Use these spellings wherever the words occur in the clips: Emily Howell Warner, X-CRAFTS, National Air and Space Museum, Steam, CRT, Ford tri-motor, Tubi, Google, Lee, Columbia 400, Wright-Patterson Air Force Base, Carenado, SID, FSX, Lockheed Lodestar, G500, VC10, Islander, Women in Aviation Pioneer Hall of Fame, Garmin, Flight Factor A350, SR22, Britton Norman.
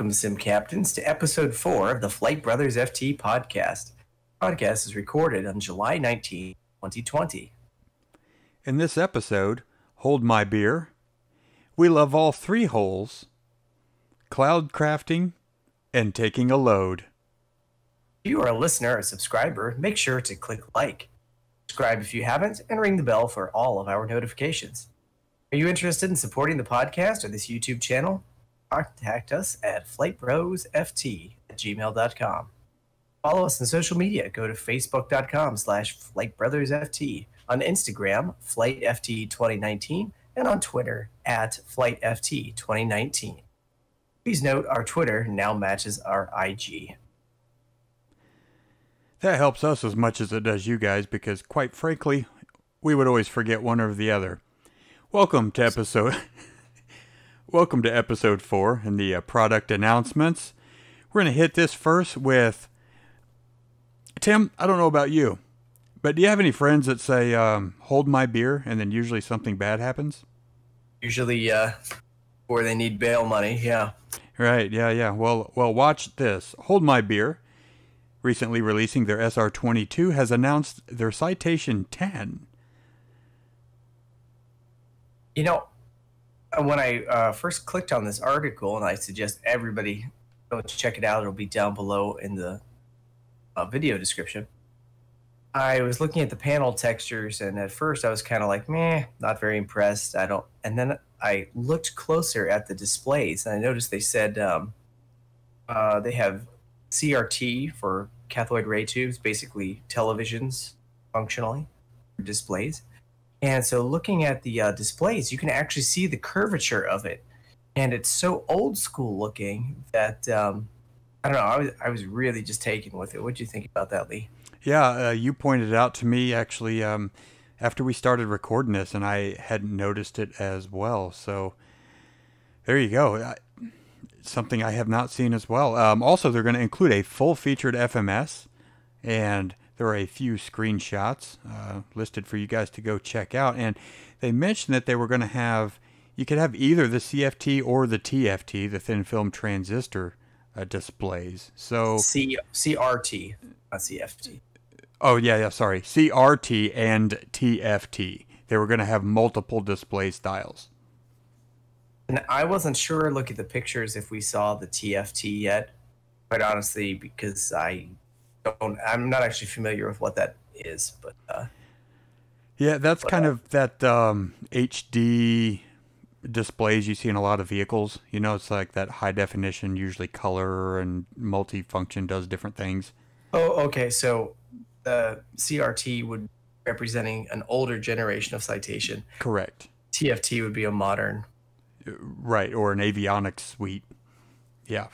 Welcome, Sim Captains, to Episode 4 of the Flight Brothers FT podcast. The podcast is recorded on July 19, 2020. In this episode, Hold My Beer, we love all three holes, cloud crafting, and taking a load. If you are a listener or subscriber, make sure to click like, subscribe if you haven't, and ring the bell for all of our notifications. Are you interested in supporting the podcast or this YouTube channel? Contact us at flightbrosft@gmail.com. Follow us on social media. Go to facebook.com/flightbrothersft, on Instagram, FlightFT2019, and on Twitter, at FlightFT2019. Please note our Twitter now matches our IG. That helps us as much as it does you guys because, quite frankly, we would always forget one or the other. Welcome to episode... Welcome to episode 4 and the product announcements. We're going to hit this first with, Tim, I don't know about you, but do you have any friends that say, hold my beer, and then usually something bad happens? Usually, or they need bail money, yeah. Right, yeah. Well, watch this. Hold My Beer, recently releasing their SR22, has announced their Citation 10. You know, when I first clicked on this article, and I suggest everybody go check it out, it'll be down below in the video description. I was looking at the panel textures, and at first I was kind of like, meh, not very impressed. And then I looked closer at the displays, and I noticed they said they have CRT for cathode ray tubes, basically televisions functionally, displays. And so looking at the displays, you can actually see the curvature of it. And it's so old school looking that, I don't know, I was really just taken with it. What do you think about that, Lee? Yeah, you pointed out to me actually after we started recording this, and I hadn't noticed it as well. So there you go. Something I have not seen as well. Also, they're going to include a full-featured FMS, and there are a few screenshots listed for you guys to go check out. And they mentioned that they were going to have, you could have either the CFT or the TFT, the thin film transistor displays. So CRT, not CFT. Oh, yeah, sorry. CRT and TFT. They were going to have multiple display styles. And I wasn't sure, look at the pictures, if we saw the TFT yet, quite honestly, because I'm not actually familiar with what that is, but yeah, that's kind of that HD displays you see in a lot of vehicles. You know, it's like that high definition, usually color and multi-function, does different things. Oh, okay. So CRT would be representing an older generation of Citation. Correct. TFT would be a modern, right, or an avionics suite. Yeah.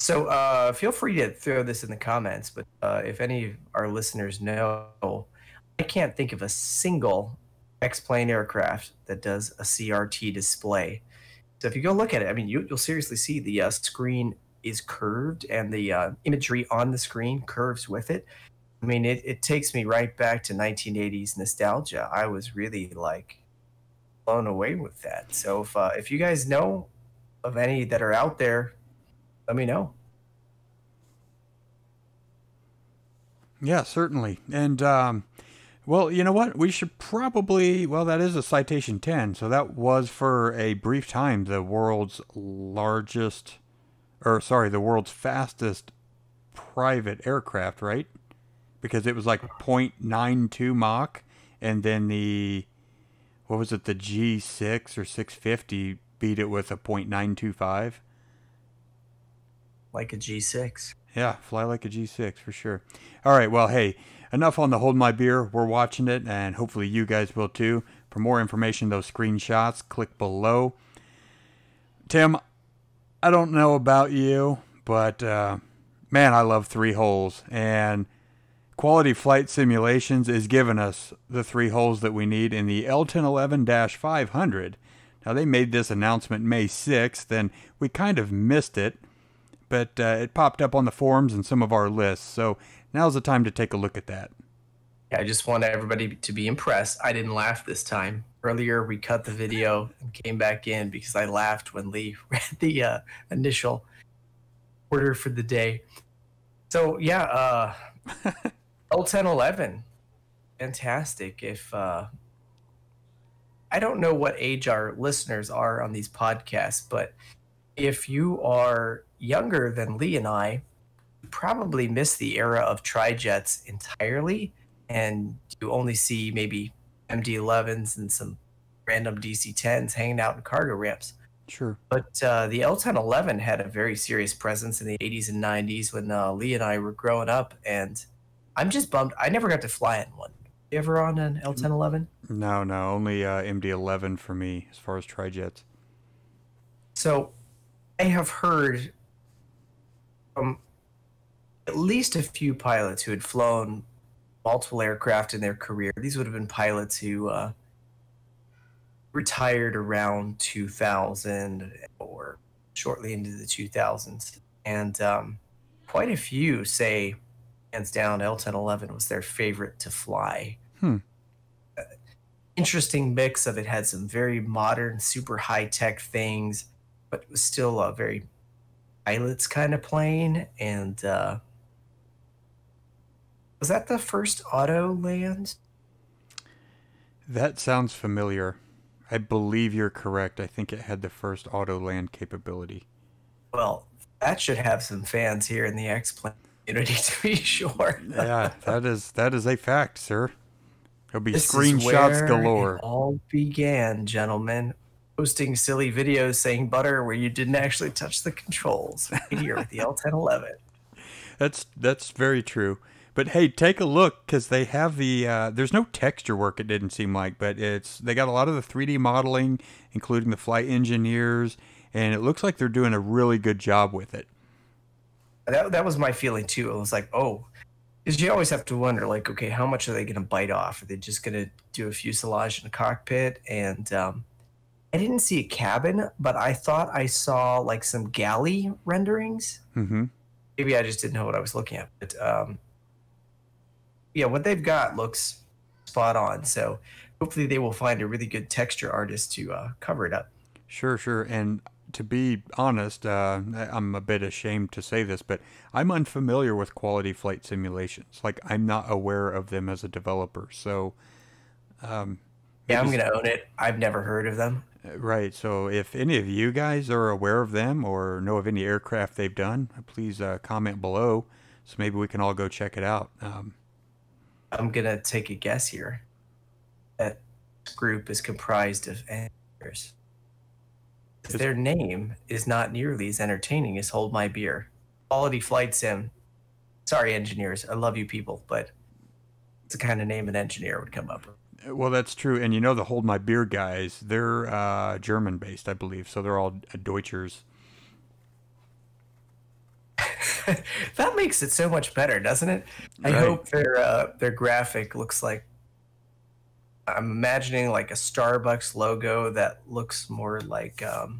So feel free to throw this in the comments, but if any of our listeners know, I can't think of a single X-plane aircraft that does a CRT display. So if you go look at it, I mean, you'll seriously see the screen is curved, and the imagery on the screen curves with it. I mean, it takes me right back to 1980s nostalgia. I was really, like, blown away with that. So if you guys know of any that are out there, let me know. Yeah, certainly. And, well, you know what? We should probably, well, that is a Citation 10. So that was for a brief time the world's world's fastest private aircraft, right? Because it was like 0.92 Mach. And then the G6 or 650 beat it with a 0.925. Like a G6. Yeah, fly like a G6 for sure. All right, well, hey, enough on the Hold My Beer. We're watching it, and hopefully you guys will too. For more information, those screenshots, click below. Tim, I don't know about you, but man, I love three holes. And Quality Flight Simulations is giving us the three holes that we need in the L1011-500. Now, they made this announcement May 6th, and we kind of missed it, but it popped up on the forums and some of our lists. So now's the time to take a look at that. Yeah, I just want everybody to be impressed. I didn't laugh this time. Earlier, we cut the video and came back in because I laughed when Lee read the initial order for the day. So yeah, L1011, fantastic. If I don't know what age our listeners are on these podcasts, but if you are younger than Lee and I, you probably miss the era of tri-jets entirely, and you only see maybe MD 11s and some random DC-10s hanging out in cargo ramps. Sure. But the L1011 had a very serious presence in the 80s and 90s when Lee and I were growing up, and I'm just bummed I never got to fly in one. You ever on an L1011? No, no, only MD-11 for me as far as tri-jets. So I have heard from at least a few pilots who had flown multiple aircraft in their career. These would have been pilots who retired around 2000 or shortly into the 2000s. And quite a few say, hands down, L1011 was their favorite to fly. Interesting mix of it had some very modern, super high-tech things, but it was still a very pilot's kind of plane. And was that the first auto land? That sounds familiar. I believe you're correct. I think it had the first auto land capability. Well, that should have some fans here in the X-plane community, to be sure. Yeah, that is a fact, sir. There'll be this screenshots galore. It all began, gentlemen. Posting silly videos saying butter where you didn't actually touch the controls. Right here with the L1011. That's very true. But hey, take a look, because they have the there's no texture work, it didn't seem like, but they got a lot of the 3D modeling, including the flight engineers, and it looks like they're doing a really good job with it. That was my feeling too. It was like, oh, because you always have to wonder, like, okay, how much are they going to bite off? Are they just going to do a fuselage and a cockpit? And I didn't see a cabin, but I thought I saw like some galley renderings. Mm-hmm. Maybe I just didn't know what I was looking at, but yeah, what they've got looks spot on. So hopefully they will find a really good texture artist to cover it up. Sure, sure. And to be honest, I'm a bit ashamed to say this, but I'm unfamiliar with Quality Flight Simulations. Like, I'm not aware of them as a developer. So yeah, I'm going to own it. I've never heard of them. Right. So if any of you guys are aware of them or know of any aircraft they've done, please comment below so maybe we can all go check it out. I'm going to take a guess here. That group is comprised of engineers. Their name is not nearly as entertaining as Hold My Beer. Quality Flight Sim. Sorry, engineers. I love you people, but it's the kind of name an engineer would come up with. Well, that's true. And you know the Hold My Beer guys, they're German-based, I believe, so they're all Deutschers. That makes it so much better, doesn't it? Right. I hope their graphic looks like, I'm imagining like a Starbucks logo that looks more like oh,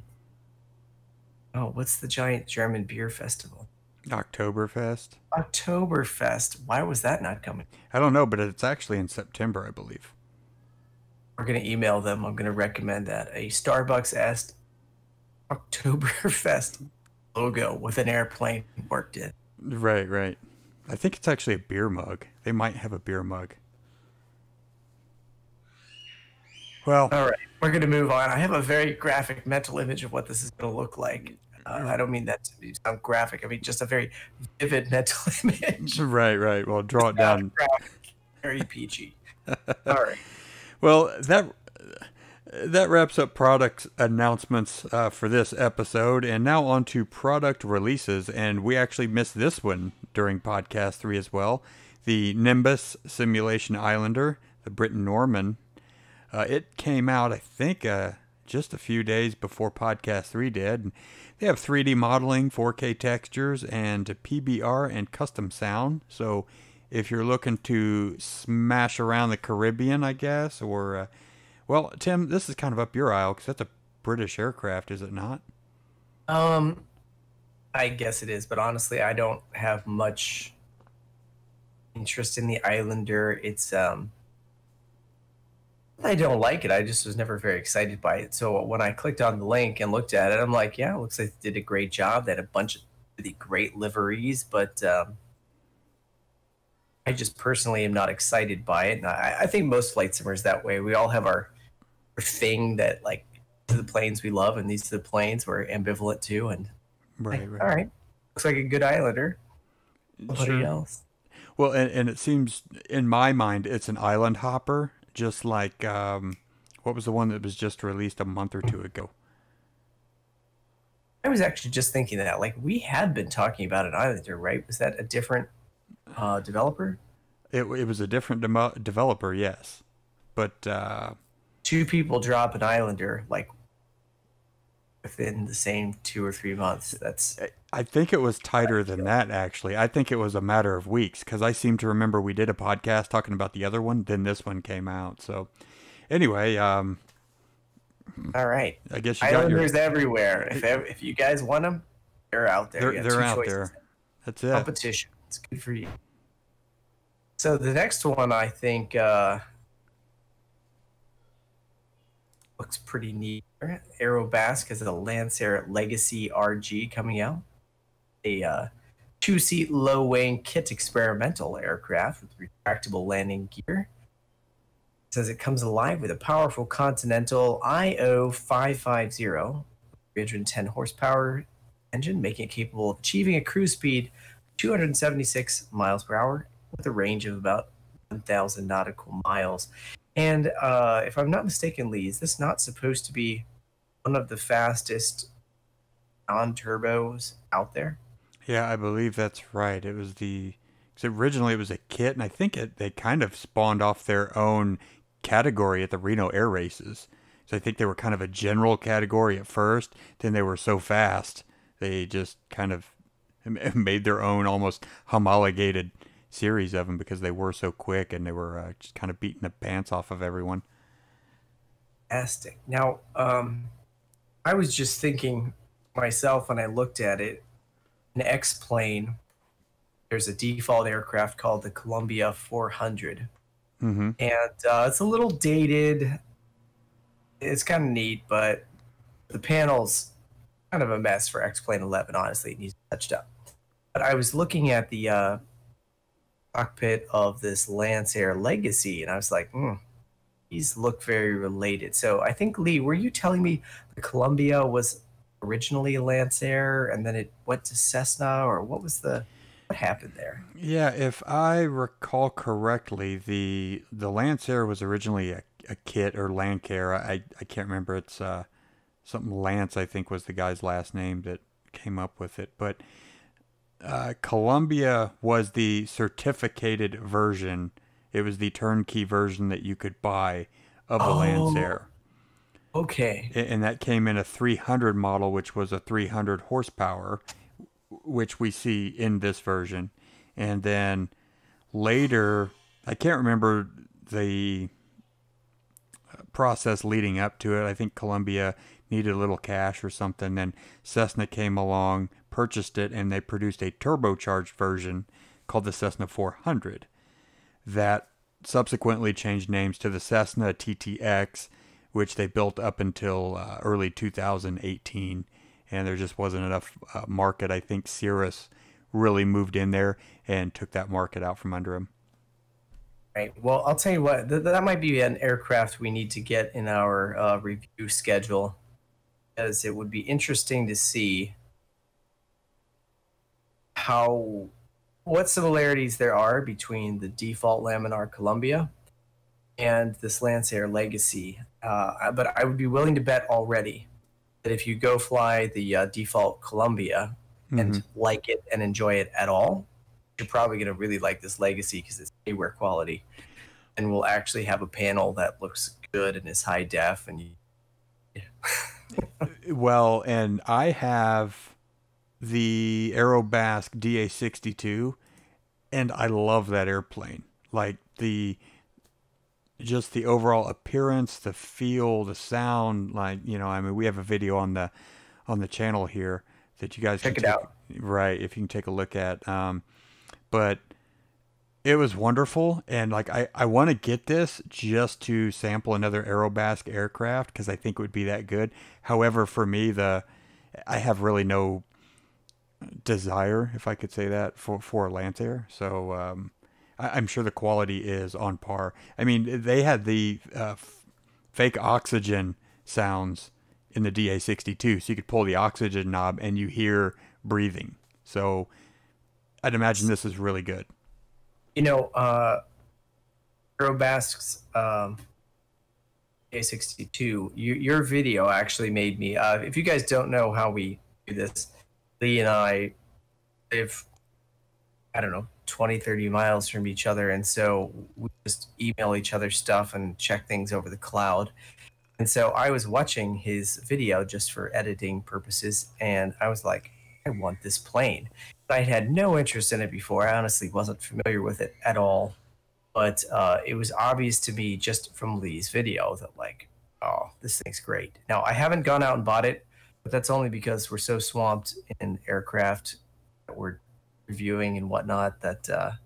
what's the giant German beer festival? Oktoberfest. Oktoberfest. Why was that not coming? I don't know, but it's actually in September, I believe. We're gonna email them. I'm gonna recommend that a Starbucks-esque Oktoberfest logo with an airplane worked in. Right, right. I think it's actually a beer mug. They might have a beer mug. Well, all right, we're going to move on. I have a very graphic mental image of what this is going to look like. I don't mean that to sound graphic. I mean just a very vivid mental image. Right, right. Well, draw it down. Graphic, very PG. All right. Well, that wraps up product announcements for this episode, and now on to product releases, and we actually missed this one during podcast 3 as well. The Nimbus Simulation Islander, the Britton Norman, it came out, I think, just a few days before podcast 3 did. And they have 3D modeling, 4K textures, and PBR and custom sound, so if you're looking to smash around the Caribbean, I guess, or... well, Tim, this is kind of up your aisle because that's a British aircraft, is it not? I guess it is, but honestly, I don't have much interest in the Islander. It's I don't like it. I just was never very excited by it. So when I clicked on the link and looked at it, I'm like, yeah, it looks like they did a great job. They had a bunch of really great liveries, but I just personally am not excited by it. And I think most flight simmers that way. We all have our thing that, like, to the planes we love, and these to the planes we're ambivalent to. And right. All right, looks like a good Islander. Nobody else. Well, and it seems in my mind it's an island hopper, just like what was the one that was just released a month or two ago? I was actually just thinking that, like, we had been talking about an Islander, right? Was that a different developer? It was a different developer, yes. But two people drop an Islander like within the same 2 or 3 months. That's. I think it was tighter than that, actually. I think it was a matter of weeks, because I seem to remember we did a podcast talking about the other one, then this one came out. So, anyway. All right. I guess you Islanders got your... everywhere. If you guys want them, they're out there. They're out choices. There. That's it. Competition. It's good for you. So the next one, I think, looks pretty neat. Aerobask has a Lancer Legacy RG coming out. A two-seat low-wing kit experimental aircraft with retractable landing gear. It says it comes alive with a powerful Continental IO550 310 horsepower engine, making it capable of achieving a cruise speed 276 miles per hour with a range of about 1,000 nautical miles. And if I'm not mistaken, Lee, is this not supposed to be one of the fastest non-turbos out there? Yeah, I believe that's right. It was the... Because originally it was a kit, and I think they kind of spawned off their own category at the Reno Air Races. So I think they were kind of a general category at first. Then they were so fast, they just kind of made their own almost homologated series of them because they were so quick and they were just kind of beating the pants off of everyone. Fantastic. Now, I was just thinking myself when I looked at it, an X-plane, there's a default aircraft called the Columbia 400. Mm-hmm. And it's a little dated. It's kind of neat, but the panel's kind of a mess for X-plane 11, honestly. It needs touched up. But I was looking at the... cockpit of this Lancer Legacy, and I was like, these look very related. So I think, Lee, were you telling me the Columbia was originally a Lancer and then it went to Cessna, or what happened there? Yeah, if I recall correctly, the Lancer was originally a kit or Lancer. I can't remember. It's something Lance, I think, was the guy's last name that came up with it. But Columbia was the certificated version. It was the turnkey version that you could buy of the Lancer. Okay. And that came in a 300 model, which was a 300 horsepower, which we see in this version. And then later, I can't remember the process leading up to it. I think Columbia needed a little cash or something. Then Cessna came along, purchased it, and they produced a turbocharged version called the Cessna 400 that subsequently changed names to the Cessna TTX, which they built up until early 2018, and there just wasn't enough market. I think Cirrus really moved in there and took that market out from under him. Right. Well, I'll tell you what, that might be an aircraft we need to get in our review schedule, as it would be interesting to see what similarities there are between the default laminar Columbia and this Lancer Legacy. But I would be willing to bet already that if you go fly the default Columbia and like it and enjoy it at all, you're probably going to really like this Legacy because it's anywhere quality, and we'll actually have a panel that looks good and is high def. And well, and I have the Aerobask DA62, and I love that airplane. Like just the overall appearance, the feel, the sound. Like, you know, I mean, we have a video on the channel here that you guys can check out. Right, if you can take a look at. But it was wonderful, and like I want to get this just to sample another Aerobask aircraft because I think it would be that good. However, for me, I have really no desire, if I could say that, for Lantair. So I'm sure the quality is on par. I mean, they had the fake oxygen sounds in the DA-62, so you could pull the oxygen knob and you hear breathing. So I'd imagine this is really good. You know, Aerobasque's DA-62, your video actually made me, if you guys don't know how we do this, Lee and I live, I don't know, 20, 30 miles from each other. And so we just email each other stuff and check things over the cloud. And so I was watching his video just for editing purposes. And I was like, I want this plane. I had no interest in it before. I honestly wasn't familiar with it at all. But it was obvious to me just from Lee's video that, like, oh, this thing's great. Now, I haven't gone out and bought it. But that's only because we're so swamped in aircraft that we're reviewing and whatnot that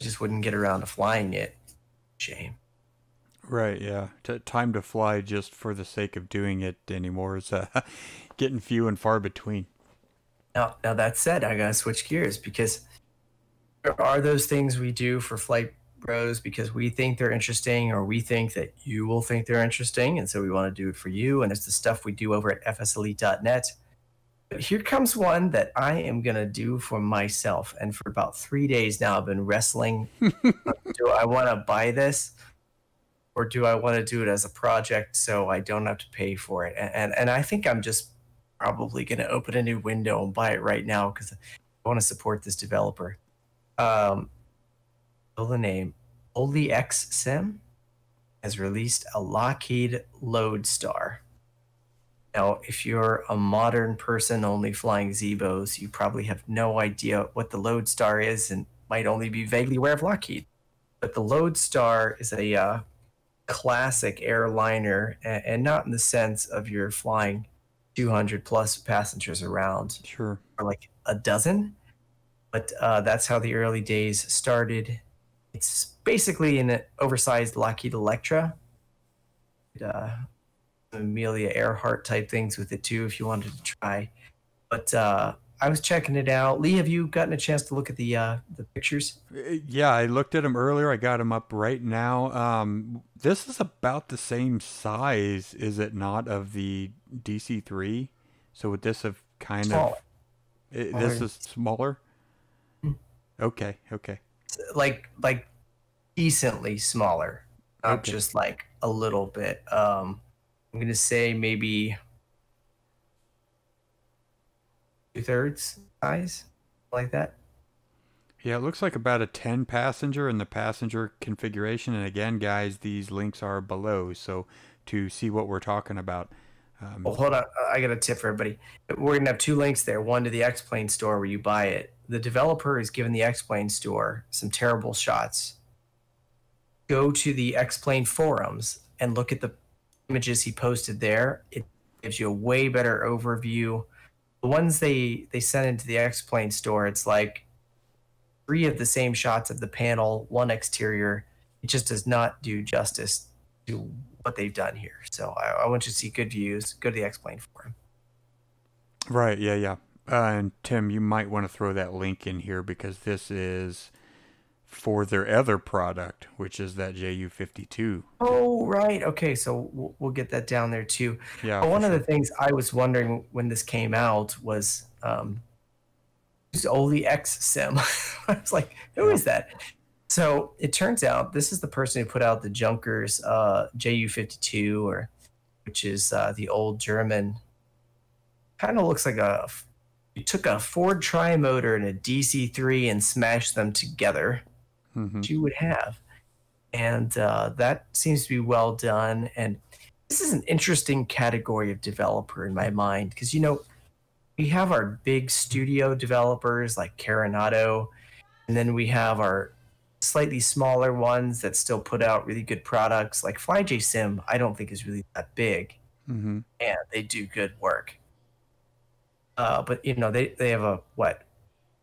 just wouldn't get around to flying it. Shame. Right, yeah. Time to fly just for the sake of doing it anymore is getting few and far between. Now that said, I gotta switch gears because there are those things we do for Flight Bros because we think they're interesting, or we think that you will think they're interesting, and so we want to do it for you, and it's the stuff we do over at fslelite.net. But here comes one that I am gonna do for myself, and for about 3 days now I've been wrestling. Do I want to buy this, or do I want to do it as a project so I don't have to pay for it? And I think I'm just probably gonna open a new window and buy it right now because I want to support this developer. The name Holy X Sim has released a Lockheed Lodestar. Now, if you're a modern person only flying Zebos, you probably have no idea what the Lodestar is and might only be vaguely aware of Lockheed. But the Lodestar is a classic airliner, and not in the sense of you're flying 200 plus passengers around, sure, or like a dozen, but that's how the early days started. It's basically an oversized Lockheed Electra. Amelia Earhart type things with it too, if you wanted to try. But I was checking it out. Lee, have you gotten a chance to look at the pictures? Yeah, I looked at them earlier. I got them up right now. This is about the same size, is it not, of the DC-3? So would this have kind smaller. Of... This is smaller? Okay, okay. Like decently smaller, not okay. Just like a little bit. I'm gonna say maybe 2/3 size, like that. Yeah, it looks like about a 10 passenger in the passenger configuration. And again, guys, these links are below, so to see what we're talking about. Well, hold on, I got a tip for everybody. We're gonna have two links there. One to the X-Plane store where you buy it. The developer has given the X-Plane store some terrible shots. Go to the X-Plane forums and look at the images he posted there. It gives you a way better overview. The ones they sent into the X-Plane store, it's like 3 of the same shots of the panel, 1 exterior. It just does not do justice to what they've done here. So I want you to see good views. Go to the X-Plane forum. Right, yeah, yeah. And Tim, you might want to throw that link in here because this is for their other product, which is that JU-52. Oh, right. Okay, so we'll get that down there too. Yeah. But one of the things I was wondering when this came out was, who's Oli X Sim? I was like, who is that? So it turns out this is the person who put out the Junkers JU-52, which is the old German. Kind of looks like a... You took a Ford Tri-Motor and a DC-3 and smashed them together, mm-hmm. Which you would have. And that seems to be well done. And this is an interesting category of developer in my mind because, you know, we have our big studio developers like Carenado, and then we have our slightly smaller ones that still put out really good products like Fly J Sim. I don't think is really that big, mm-hmm. And they do good work. But, you know, they have a, what,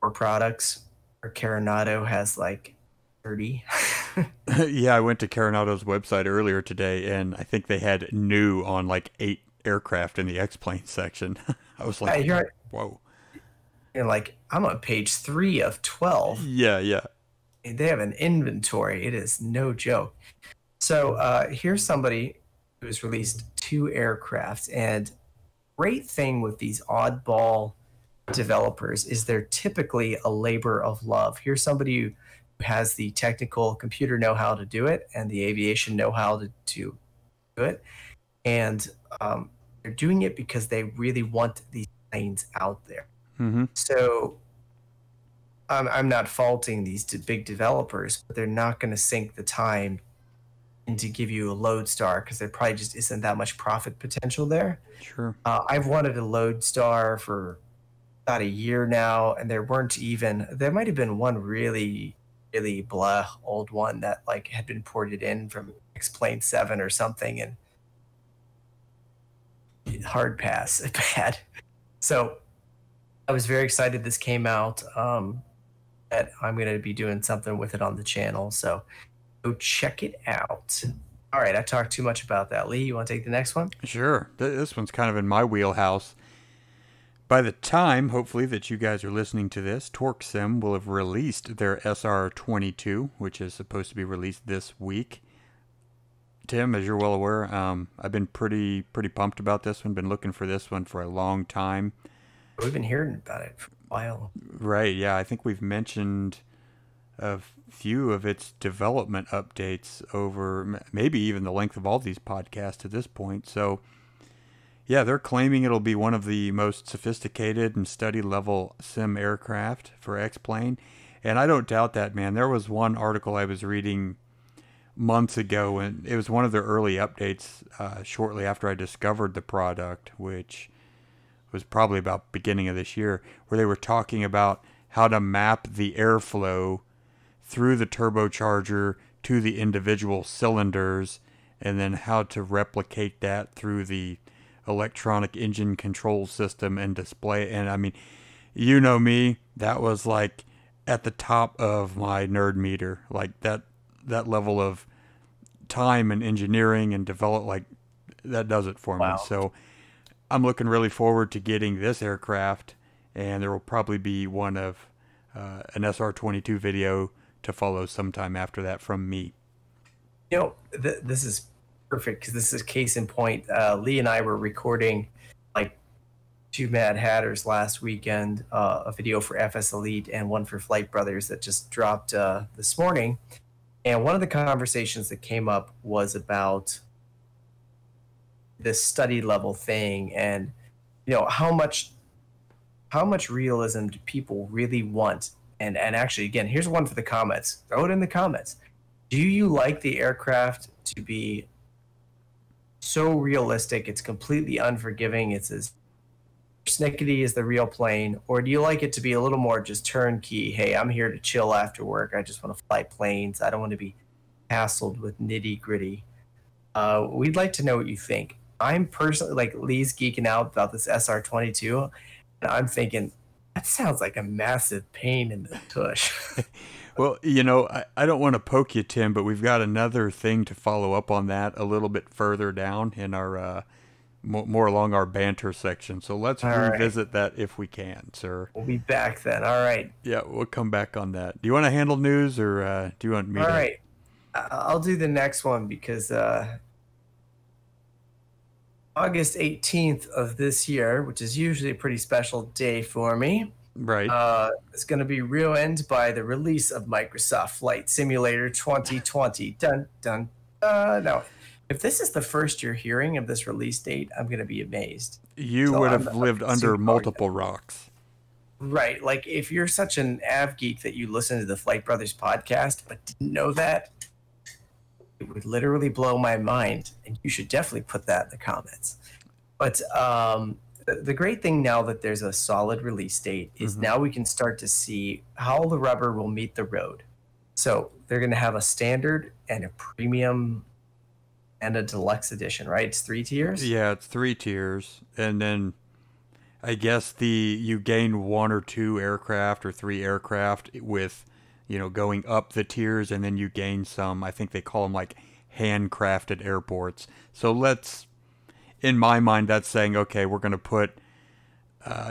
4 products, or Carenado has like 30. Yeah, I went to Carenado's website earlier today, and I think they had new on like 8 aircraft in the X-Plane section. I was like, whoa. You're like, I'm on page 3 of 12. Yeah, yeah. They have an inventory. It is no joke. So here's somebody who's released 2 aircraft. And great thing with these oddball developers is they're typically a labor of love. Here's somebody who has the technical computer know-how to do it and the aviation know-how to do it. And they're doing it because they really want these planes out there. Mm-hmm. So I'm not faulting these big developers, but they're not going to sink the time into give you a lodestar because there probably just isn't that much profit potential there. Sure. I've wanted a lodestar for about a year now, and there weren't even. There might have been one really, really blah old one that like had been ported in from X-plane 7 or something, and hard pass, bad. So I was very excited this came out. That I'm going to be doing something with it on the channel, so go check it out. All right, I talked too much about that. Lee, you want to take the next one? Sure. This one's kind of in my wheelhouse. By the time, hopefully, that you guys are listening to this, Torque Sim will have released their SR22, which is supposed to be released this week. Tim, as you're well aware, I've been pretty pumped about this one. Been looking for this one for a long time. We've been hearing about it for a while. Right, yeah. I think we've mentioned a few of its development updates over maybe even the length of all these podcasts at this point. So, yeah, they're claiming it'll be one of the most sophisticated and study-level sim aircraft for X-Plane. And I don't doubt that, man. There was one article I was reading months ago, and it was one of their early updates shortly after I discovered the product, which was probably about beginning of this year, where they were talking about how to map the airflow through the turbocharger to the individual cylinders, and then how to replicate that through the electronic engine control system and display. And I mean, you know me, that was like at the top of my nerd meter, like that level of time and engineering and develop, like that does it for me. So I'm looking really forward to getting this aircraft, and there will probably be one of an SR22 video to follow sometime after that from me. You know, this is perfect because this is case in point. Lee and I were recording like 2 Mad Hatters last weekend, a video for FS Elite and one for Flight Brothers that just dropped this morning. And one of the conversations that came up was about this study level thing, and you know, how much realism do people really want? And actually, again, here's one for the comments. Throw it in the comments. Do you like the aircraft to be so realistic it's completely unforgiving, it's as snickety as the real plane, or do you like it to be a little more just turnkey? Hey, I'm here to chill after work, I just want to fly planes, I don't want to be hassled with nitty-gritty. We'd like to know what you think. I'm personally, like, Lee's geeking out about this SR22, and I'm thinking, that sounds like a massive pain in the tush. Well, you know, I don't want to poke you, Tim, but we've got another thing to follow up on that a little bit further down in our, more along our banter section. So let's revisit that if we can, sir. We'll be back then. All right. Yeah, we'll come back on that. Do you want to handle news, or do you want me to? All right. I'll do the next one because August 18th of this year, which is usually a pretty special day for me, right? It's going to be ruined by the release of Microsoft Flight Simulator 2020. Dun, dun, no. If this is the first you're hearing of this release date, I'm going to be amazed. You would have lived under multiple rocks. Right. Like, if you're such an av geek that you listen to the Flight Brothers podcast but didn't know that, it would literally blow my mind, and you should definitely put that in the comments. But the great thing now that there's a solid release date is now we can start to see how the rubber will meet the road. So they're going to have a standard and a premium and a deluxe edition, right? It's 3 tiers? Yeah, it's 3 tiers. And then I guess you gain 1 or 2 aircraft or 3 aircraft with, you know, going up the tiers, and then you gain some, I think they call them like handcrafted airports. So in my mind, that's saying, okay, we're going to put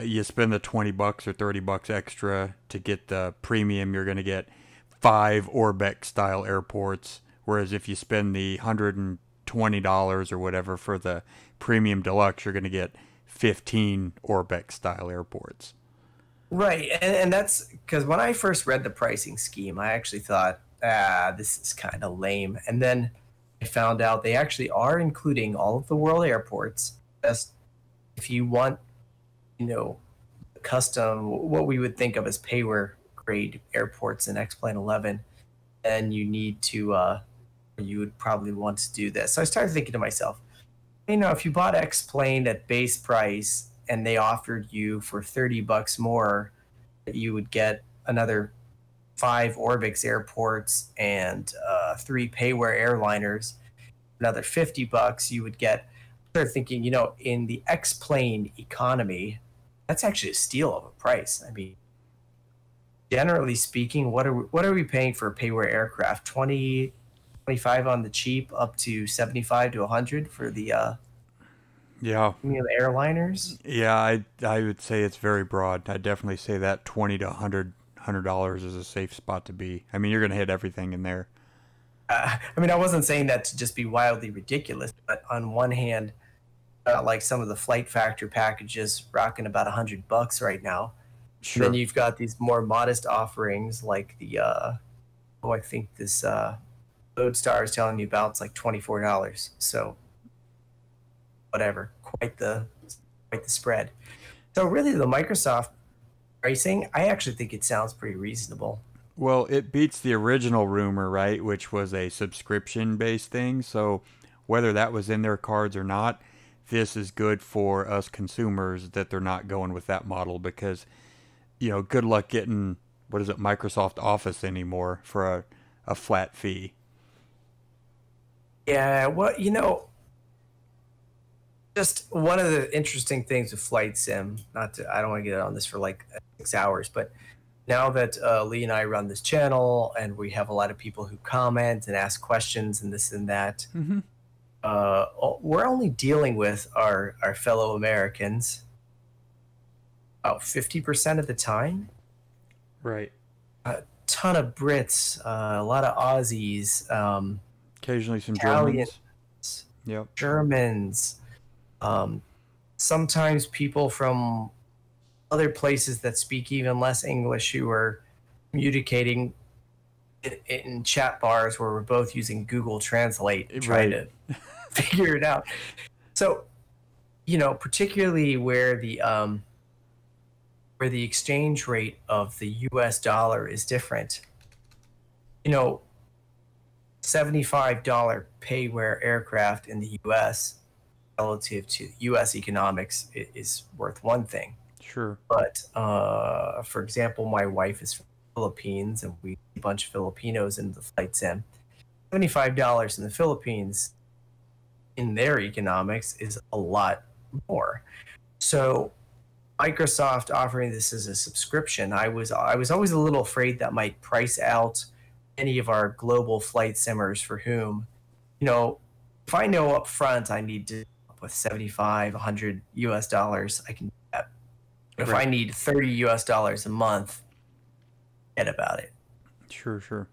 you spend the $20 or $30 extra to get the premium, you're going to get 5 Orbex style airports. Whereas if you spend the $120 or whatever for the premium deluxe, you're going to get 15 Orbex style airports. Right. And that's because when I first read the pricing scheme, I actually thought, this is kind of lame. And then I found out they actually are including all of the world airports. Just if you want, you know, custom, what we would think of as payware grade airports in X-Plane 11, then you need to, you would probably want to do this. So I started thinking to myself, you know, if you bought X-Plane at base price and they offered you for $30 more, you would get another 5 Orbex airports and 3 payware airliners, another $50. You would get, they're thinking, you know, in the X-Plane economy, that's actually a steal of a price. I mean, generally speaking, what are we paying for a payware aircraft? 20, 25 on the cheap, up to 75 to 100 for the airliners. Yeah, I would say it's very broad. I definitely say that 20 to 100 $100 is a safe spot to be. I mean, you're going to hit everything in there. I mean, I wasn't saying that to just be wildly ridiculous, but on one hand, like some of the Flight Factor packages rocking about $100 right now. Sure. And then you've got these more modest offerings like the, I think this Lodestar is telling me about, it's like $24. So whatever, quite the spread. So really the Microsoft pricing, I actually think it sounds pretty reasonable. Well, it beats the original rumor, right, which was a subscription-based thing. So whether that was in their cards or not, this is good for us consumers that they're not going with that model because, you know, good luck getting, what is it, Microsoft Office anymore for a flat fee. Yeah, well, you know, just one of the interesting things with Flight Sim, I don't want to get on this for like 6 hours, but now that Lee and I run this channel and we have a lot of people who comment and ask questions and this and that, mm-hmm. We're only dealing with our fellow Americans about 50% of the time. Right. A ton of Brits, a lot of Aussies. Occasionally some Italians, Germans. Yep. Germans. Sometimes people from other places that speak even less English who are communicating in chat bars where we're both using Google Translate and trying to figure it out. So, you know, particularly where the exchange rate of the U.S. dollar is different, you know, $75 payware aircraft in the U.S. relative to U.S. economics is worth one thing. Sure. But, for example, my wife is from the Philippines, and we a bunch of Filipinos in the Flight Sim. $75 in the Philippines in their economics is a lot more. So Microsoft offering this as a subscription, I was always a little afraid that might price out any of our global flight simmers for whom, you know, if I know up front I need to with $75, $100 US, I can do that. If right. I need $30 US a month, forget about it. Sure, sure.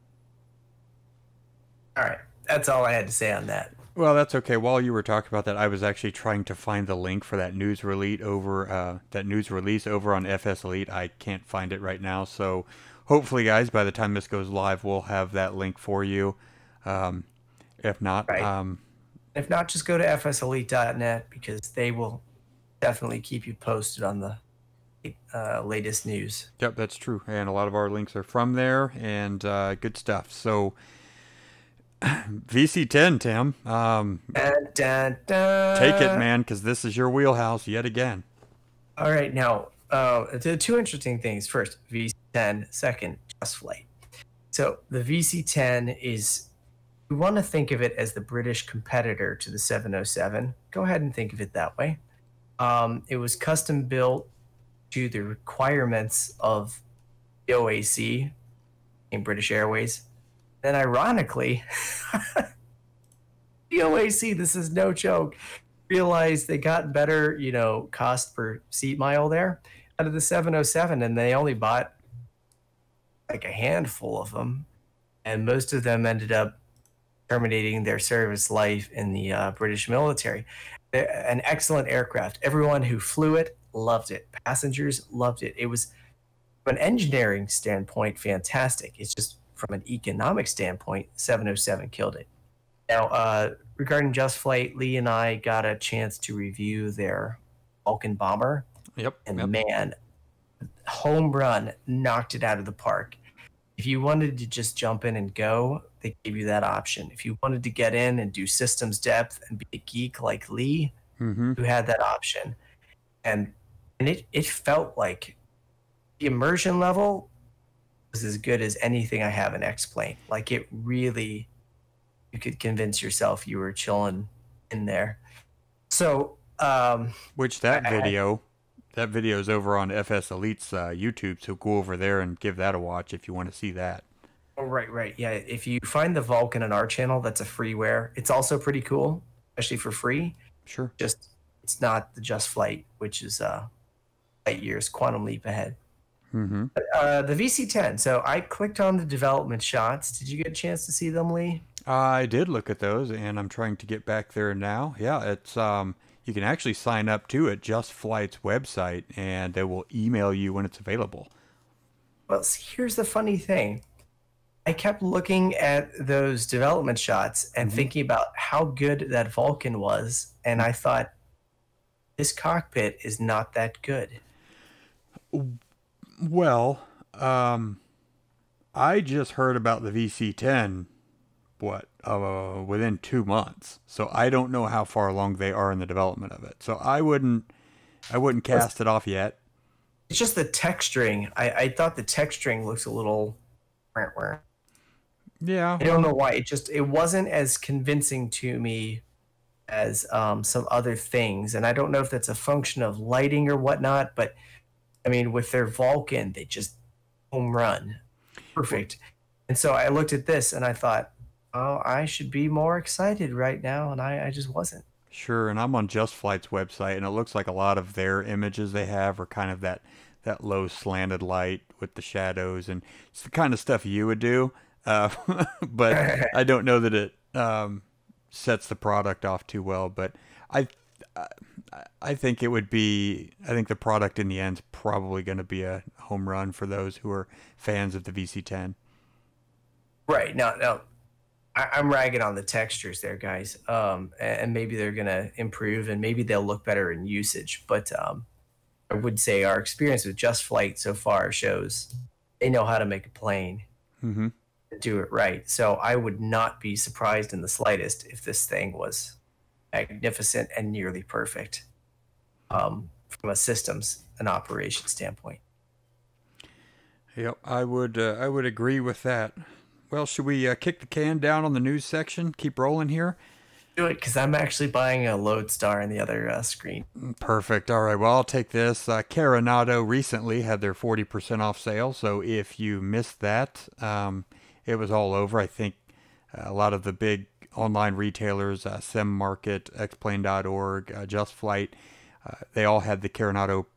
All right. That's all I had to say on that. Well, that's okay. While you were talking about that, I was actually trying to find the link for that news release over on FS Elite. I can't find it right now. So hopefully, guys, by the time this goes live, we'll have that link for you. If not, right. If not, just go to fselite.net because they will definitely keep you posted on the latest news. Yep, that's true. And a lot of our links are from there and good stuff. So VC10, Tim. Dun, dun, dun. Take it, man, because this is your wheelhouse yet again. All right. Now, the two interesting things. First, VC10. Second, Just Flight. So the VC10 is... We want to think of it as the British competitor to the 707. Go ahead and think of it that way. It was custom built to the requirements of the OAC in British Airways. And ironically, the OAC, this is no joke, realized they got better, you know, cost per seat mile there out of the 707, and they only bought like a handful of them, and most of them ended up terminating their service life in the British military. An excellent aircraft. Everyone who flew it loved it. Passengers loved it. It was, from an engineering standpoint, fantastic. It's just from an economic standpoint, 707 killed it. Now, regarding Just Flight, Lee and I got a chance to review their Vulcan bomber. Yep. And man, home run, knocked it out of the park. If you wanted to just jump in and go, they gave you that option. If you wanted to get in and do systems depth and be a geek like Lee, you had that option. And it felt like the immersion level was as good as anything I have in X-Plane. Like, it really, you could convince yourself you were chilling in there. So, which that video is over on FS Elite's YouTube, so go over there and give that a watch if you want to see that. Oh, right, right. Yeah, if you find the Vulcan on our channel, that's a freeware. It's also pretty cool, especially for free. Sure. Just, it's not the Just Flight, which is Flight Years, Quantum Leap Ahead. Mm-hmm. The VC10. So I clicked on the development shots. Did you get a chance to see them, Lee? I did look at those, and I'm trying to get back there now. Yeah, it's... you can actually sign up to it, Just Flight's website, and they will email you when it's available. Well, here's the funny thing. I kept looking at those development shots and thinking about how good that Vulcan was, and I thought, this cockpit is not that good. Well, I just heard about the VC10 within 2 months, so I don't know how far along they are in the development of it, so I wouldn't cast it off yet. It's just the texturing. I thought the texturing looks a little, yeah, I don't know why. It wasn't as convincing to me as some other things, and I don't know if that's a function of lighting or whatnot, but I mean, with their Vulcan, they just home run perfect. And so I looked at this and I thought, oh, I should be more excited right now, and I just wasn't. Sure, and I'm on Just Flight's website, and it looks like a lot of their images they have are kind of that low slanted light with the shadows, and it's the kind of stuff you would do, but I don't know that it sets the product off too well, but I think it would be, I think the product in the end's probably going to be a home run for those who are fans of the VC10. Right, no. I'm ragging on the textures there, guys, and maybe they're going to improve, and maybe they'll look better in usage. But I would say our experience with Just Flight so far shows they know how to make a plane and do it right. So I would not be surprised in the slightest if this thing was magnificent and nearly perfect from a systems and operation standpoint. Yep, I would agree with that. Well, should we kick the can down on the news section? Keep rolling here? Do it, because I'm actually buying a Lodestar on the other screen. Perfect. All right, well, I'll take this. Carenado recently had their 40% off sale, so if you missed that, it was all over. I think a lot of the big online retailers, Sim Market, Xplane.org, Just Flight, they all had the Carenado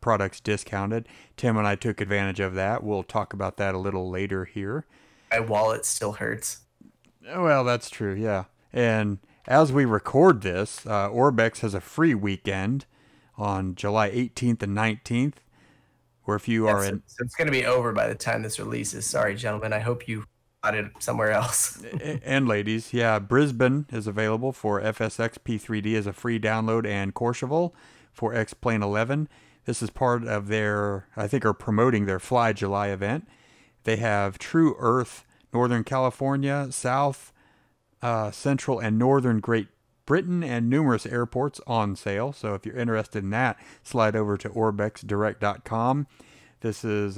products discounted. Tim and I took advantage of that. We'll talk about that a little later here. My wallet still hurts. Well, that's true, yeah. And as we record this, Orbex has a free weekend on July 18th and 19th, where if you are in... So it's going to be over by the time this releases. Sorry, gentlemen. I hope you got it somewhere else. And ladies, yeah. Brisbane is available for FSX P3D as a free download, and Courchevel for X-Plane 11. This is part of their, I think, are promoting their Fly July event. They have True Earth, Northern California, South, Central, and Northern Great Britain, and numerous airports on sale. So if you're interested in that, slide over to orbexdirect.com. This is,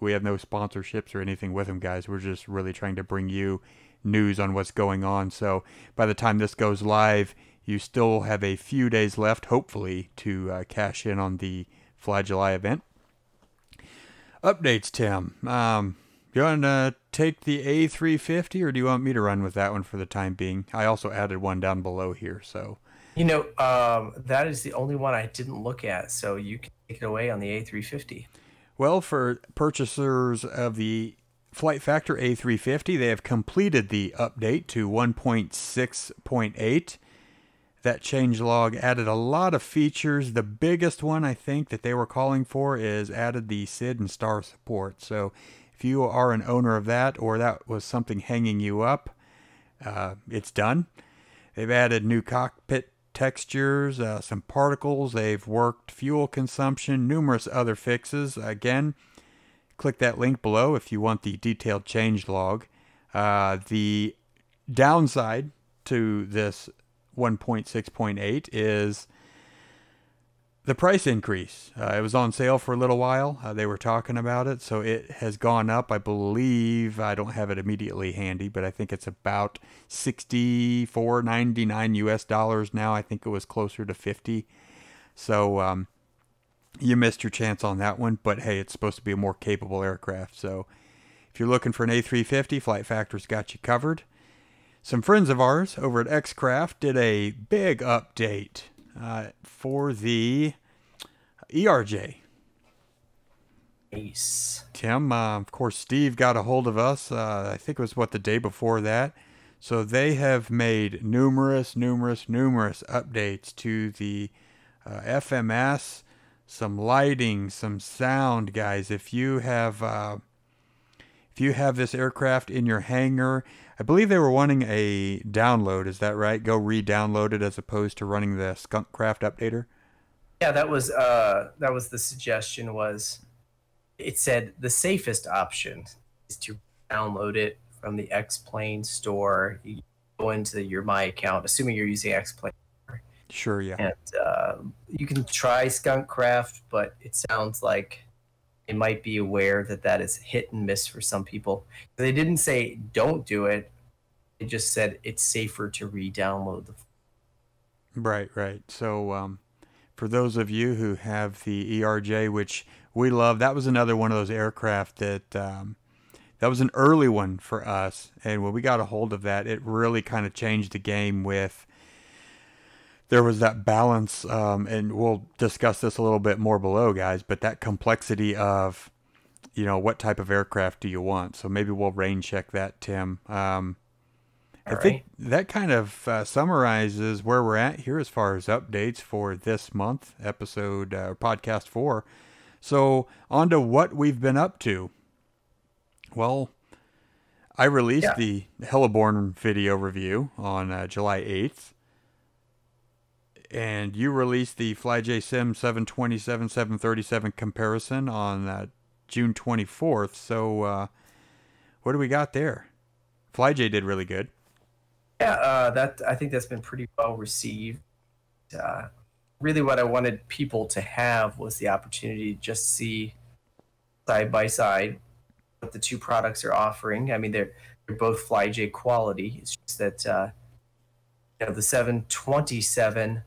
we have no sponsorships or anything with them, guys. We're just really trying to bring you news on what's going on. So by the time this goes live, you still have a few days left, hopefully, to cash in on the Fly July event. Updates, Tim. You want to take the A350, or do you want me to run with that one for the time being? I also added one down below here, so... You know, that is the only one I didn't look at, so you can take it away on the A350. Well, for purchasers of the Flight Factor A350, they have completed the update to 1.6.8. That changelog added a lot of features. The biggest one, I think, that they were calling for is added the SID and STAR support. So if you are an owner of that, or that was something hanging you up, it's done. They've added new cockpit textures, some particles. They've worked fuel consumption, numerous other fixes. Again, click that link below if you want the detailed change log. The downside to this 1.6.8 is the price increase. It was on sale for a little while. They were talking about it, so it has gone up. I believe, I don't have it immediately handy, but I think it's about $64.99 US dollars now. I think it was closer to 50. So you missed your chance on that one, but hey, it's supposed to be a more capable aircraft. So if you're looking for an A350, Flight Factor's got you covered. Some friends of ours over at X-Craft did a big update for the ERJ. Nice. Tim, of course, Steve got a hold of us. I think it was, what, the day before that. So they have made numerous updates to the FMS, some lighting, some sound, guys. If you have this aircraft in your hangar, I believe they were wanting a download. Is that right? Go re-download it as opposed to running the Skunkcraft updater. Yeah, that was the suggestion. Was it said the safest option is to download it from the X-Plane store. You go into your My account, assuming you're using X-Plane. Sure, yeah. And you can try Skunkcraft, but it sounds like they might be aware that that is hit and miss for some people. They didn't say don't do it. They just said it's safer to re-download the. Right, right. So for those of you who have the ERJ, which we love, that was another one of those aircraft that that was an early one for us. And when we got a hold of that, it really kind of changed the game with. There was that balance, and we'll discuss this a little bit more below, guys, but that complexity of, you know, what type of aircraft do you want? So maybe we'll rain check that, Tim. I think that kind of summarizes where we're at here as far as updates for this month, episode podcast 4. So on to what we've been up to. Well, I released the Helibourne video review on July 8th. And you released the Fly J Sim 727-737 comparison on June 24th. So what do we got there? Fly J did really good. Yeah, that I think that's been pretty well received. Really what I wanted people to have was the opportunity to just see side by side what the two products are offering. I mean, they're both Fly J quality. It's just that you know, the 727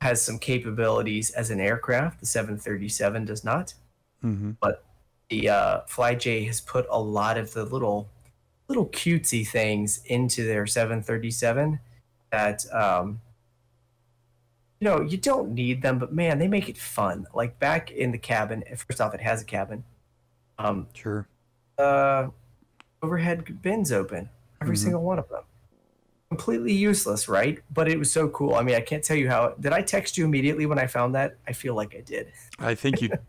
has some capabilities as an aircraft. The 737 does not. Mm-hmm. But the Fly J has put a lot of the little cutesy things into their 737 that, you know, you don't need them, but man, they make it fun. Like back in the cabin, first off, it has a cabin. Sure. Overhead bins open, every single one of them. Completely useless, right? But it was so cool. I mean, I can't tell you how. Did I text you immediately when I found that? I feel like I did. I think you did,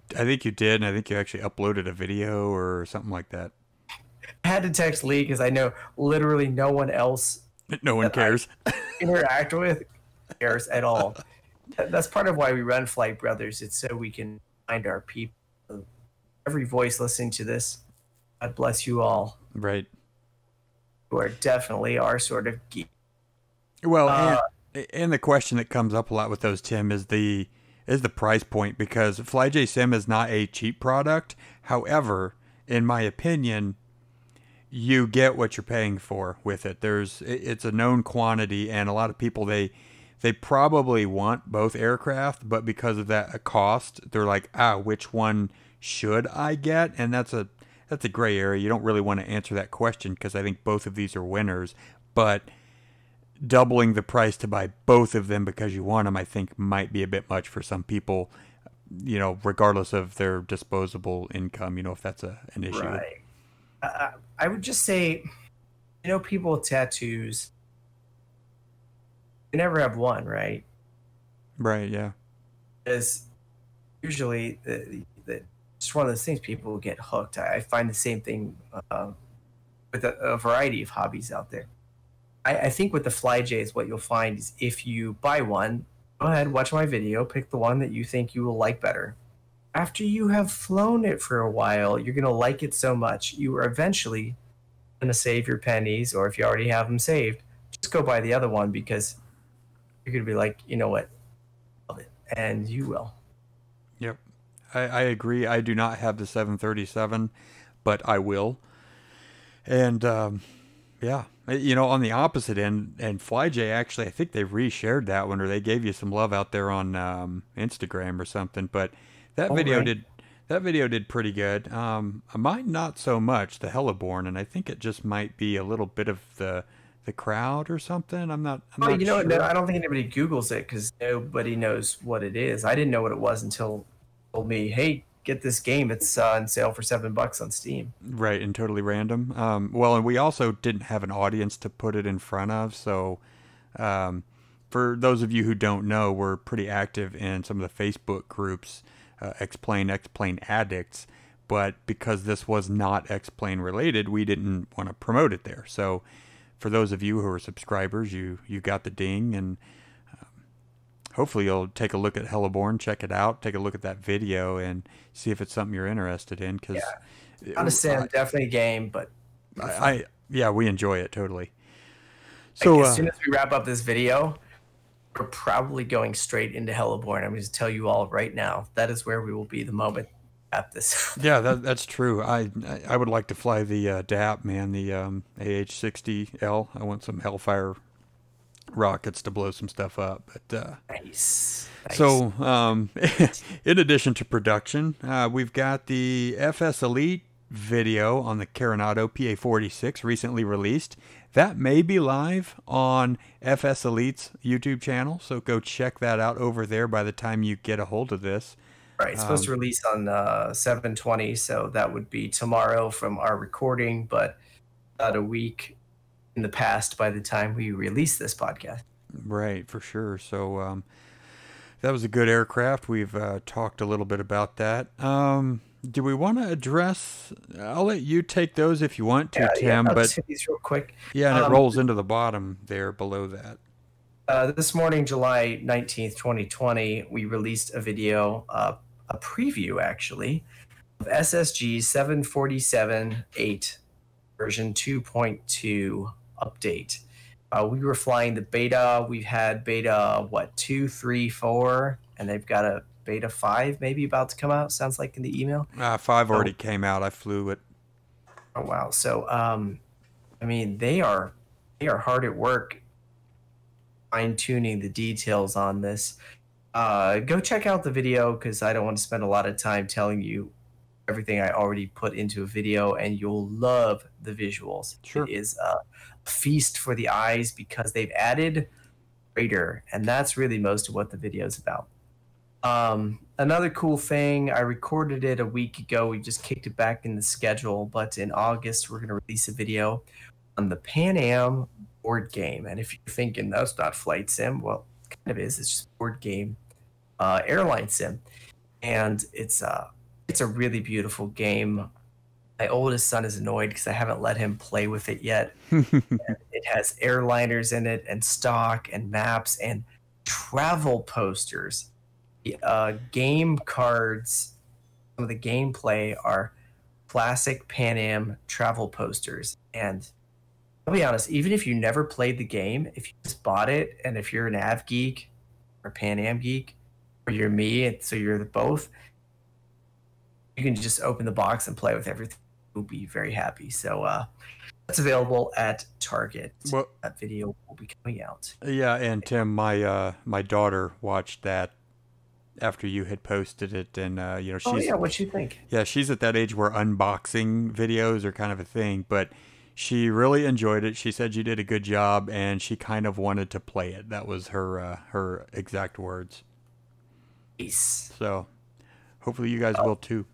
and I think you actually uploaded a video or something like that. I had to text Lee because I know literally no one else. No one cares. Interact with cares at all. That's part of why we run Flight Brothers. It's so we can find our people. Every voice listening to this, God bless you all. Right. Who are definitely our sort of geek. Well, and the question that comes up a lot with those, Tim, is the price point, because Fly J Sim is not a cheap product. However, in my opinion, you get what you're paying for with it. It's a known quantity, and a lot of people they probably want both aircraft, but because of that cost, they're like, ah, which one should I get? And that's a that's a gray area. You don't really want to answer that question because I think both of these are winners. But doubling the price to buy both of them because you want them, I think, might be a bit much for some people, you know, regardless of their disposable income, you know, if that's an issue. Right. I would just say, you know, people with tattoos, they never have one, right? Right, yeah. Because usually it's one of those things, people get hooked. I find the same thing with a variety of hobbies out there. I think with the Fly J's, what you'll find is if you buy one, go ahead, watch my video, pick the one that you think you will like better. After you have flown it for a while, you're going to like it so much, you are eventually going to save your pennies, or if you already have them saved, just go buy the other one because you're going to be like, you know what, I love it, and you will. Yep, I agree. I do not have the 737, but I will. And yeah, you know, on the opposite end, and FlyJ actually, I think they reshared that one, or they gave you some love out there on Instagram or something, but that video did pretty good. Mine not so much, the Helibourne, and I think it just might be a little bit of the crowd or something. I'm not you know, sure. No, I don't think anybody Googles it because nobody knows what it is. I didn't know what it was until told me, hey, get this game. It's on sale for $7 on Steam. Right, and totally random. Well, and we also didn't have an audience to put it in front of, so for those of you who don't know, we're pretty active in some of the Facebook groups, X-Plane, X-Plane Addicts, but because this was not X-Plane related, we didn't want to promote it there. So for those of you who are subscribers, you got the ding, and hopefully you'll take a look at Helibourne, check it out, take a look at that video, and see if it's something you're interested in. Because yeah. Honestly, I'm definitely a game, but yeah, we enjoy it totally. So as soon as we wrap up this video, we're probably going straight into Helibourne. I'm going to tell you all right now. That is where we will be the moment at this. Yeah, that's true. I would like to fly the DAP, man, the AH-60L. I want some Hellfire rockets to blow some stuff up, but nice. So in addition to production, we've got the FS Elite video on the Carenado PA46 recently released. That may be live on FS Elite's YouTube channel, so go check that out over there by the time you get a hold of this. Right, it's supposed to release on 7/20, so that would be tomorrow from our recording, but about a week in the past by the time we release this podcast. Right, for sure. So that was a good aircraft. We've talked a little bit about that. Do we want to address? I'll let you take those if you want to, Tim. Yeah, but these real quick. Yeah, and it rolls into the bottom there below that. This morning, July 19th, 2020, we released a video, a preview actually, of SSG 747-8 version 2.2 update. We were flying the beta. We've had beta, what, 2, 3, 4, and they've got a beta 5 maybe about to come out, sounds like, in the email. 5 already came out. I flew it. Oh wow. So I mean, they are hard at work fine-tuning the details on this. Go check out the video because I don't want to spend a lot of time telling you everything I already put into a video, and you'll love the visuals. Sure. It is a feast for the eyes because they've added radar, and that's really most of what the video is about. Another cool thing, I recorded it a week ago. We just kicked it back in the schedule, but in August, we're going to release a video on the Pan Am board game. And if you're thinking, that's not flight sim, well, it kind of is. It's just board game, airline sim. And it's a really beautiful game. My oldest son is annoyed because I haven't let him play with it yet. It has airliners in it, and stock, and maps, and travel posters. Game cards, some of the gameplay are classic Pan Am travel posters. And I'll be honest, even if you never played the game, if you just bought it, and if you're an Av geek or Pan Am geek, or you're me, and so you're both, you can just open the box and play with everything. You'll be very happy. So that's available at Target. Well, that video will be coming out. Yeah, and Tim, my daughter watched that after you had posted it, and you know, she's, oh yeah, what'd you think? Yeah, she's at that age where unboxing videos are kind of a thing, but she really enjoyed it. She said you did a good job, and she kind of wanted to play it. That was her her exact words. Nice. So hopefully you guys will too.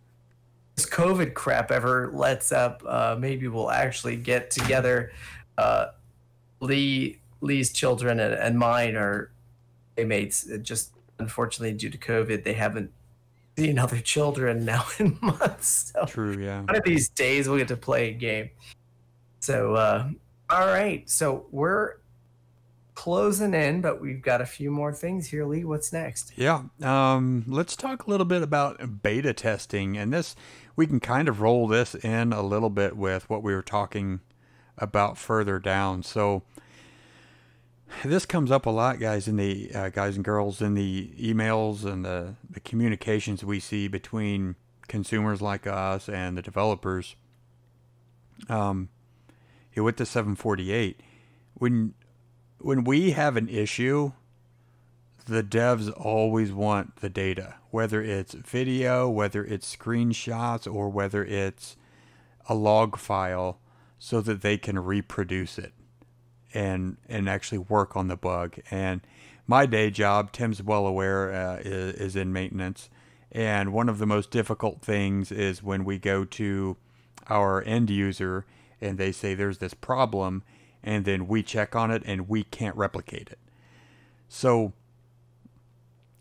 This COVID crap ever lets up, maybe we'll actually get together. Lee's children and mine are playmates. It just, unfortunately, due to COVID, they haven't seen other children now in months. So true, yeah. One of these days we'll get to play a game. So, all right. So we're closing in, but we've got a few more things here. Lee, what's next? Yeah. Let's talk a little bit about beta testing. And this, we can kind of roll this in a little bit with what we were talking about further down. So this comes up a lot, guys, in the guys and girls, in the emails and the communications we see between consumers like us and the developers. With the 748, when we have an issue, the devs always want the data, whether it's video, whether it's screenshots, or whether it's a log file, so that they can reproduce it and actually work on the bug. And my day job, Tim's well aware, is in maintenance. And one of the most difficult things is when we go to our end user and they say there's this problem, and then we check on it and we can't replicate it. So,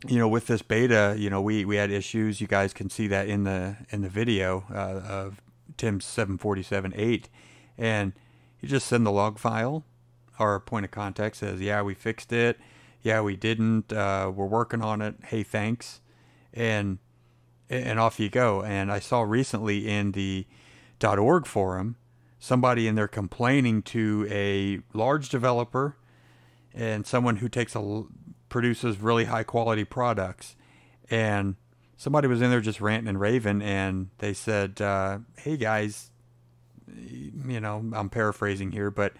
you know, with this beta, you know, we had issues. You guys can see that in the video of Tim's 747-8, and you just send the log file. Our point of contact says, yeah, we fixed it. Yeah, we didn't. We're working on it. Hey, thanks. And off you go. And I saw recently in the .org forum, somebody in there complaining to a large developer and someone who produces really high quality products. And somebody was in there just ranting and raving, and they said, hey guys, you know, I'm paraphrasing here, but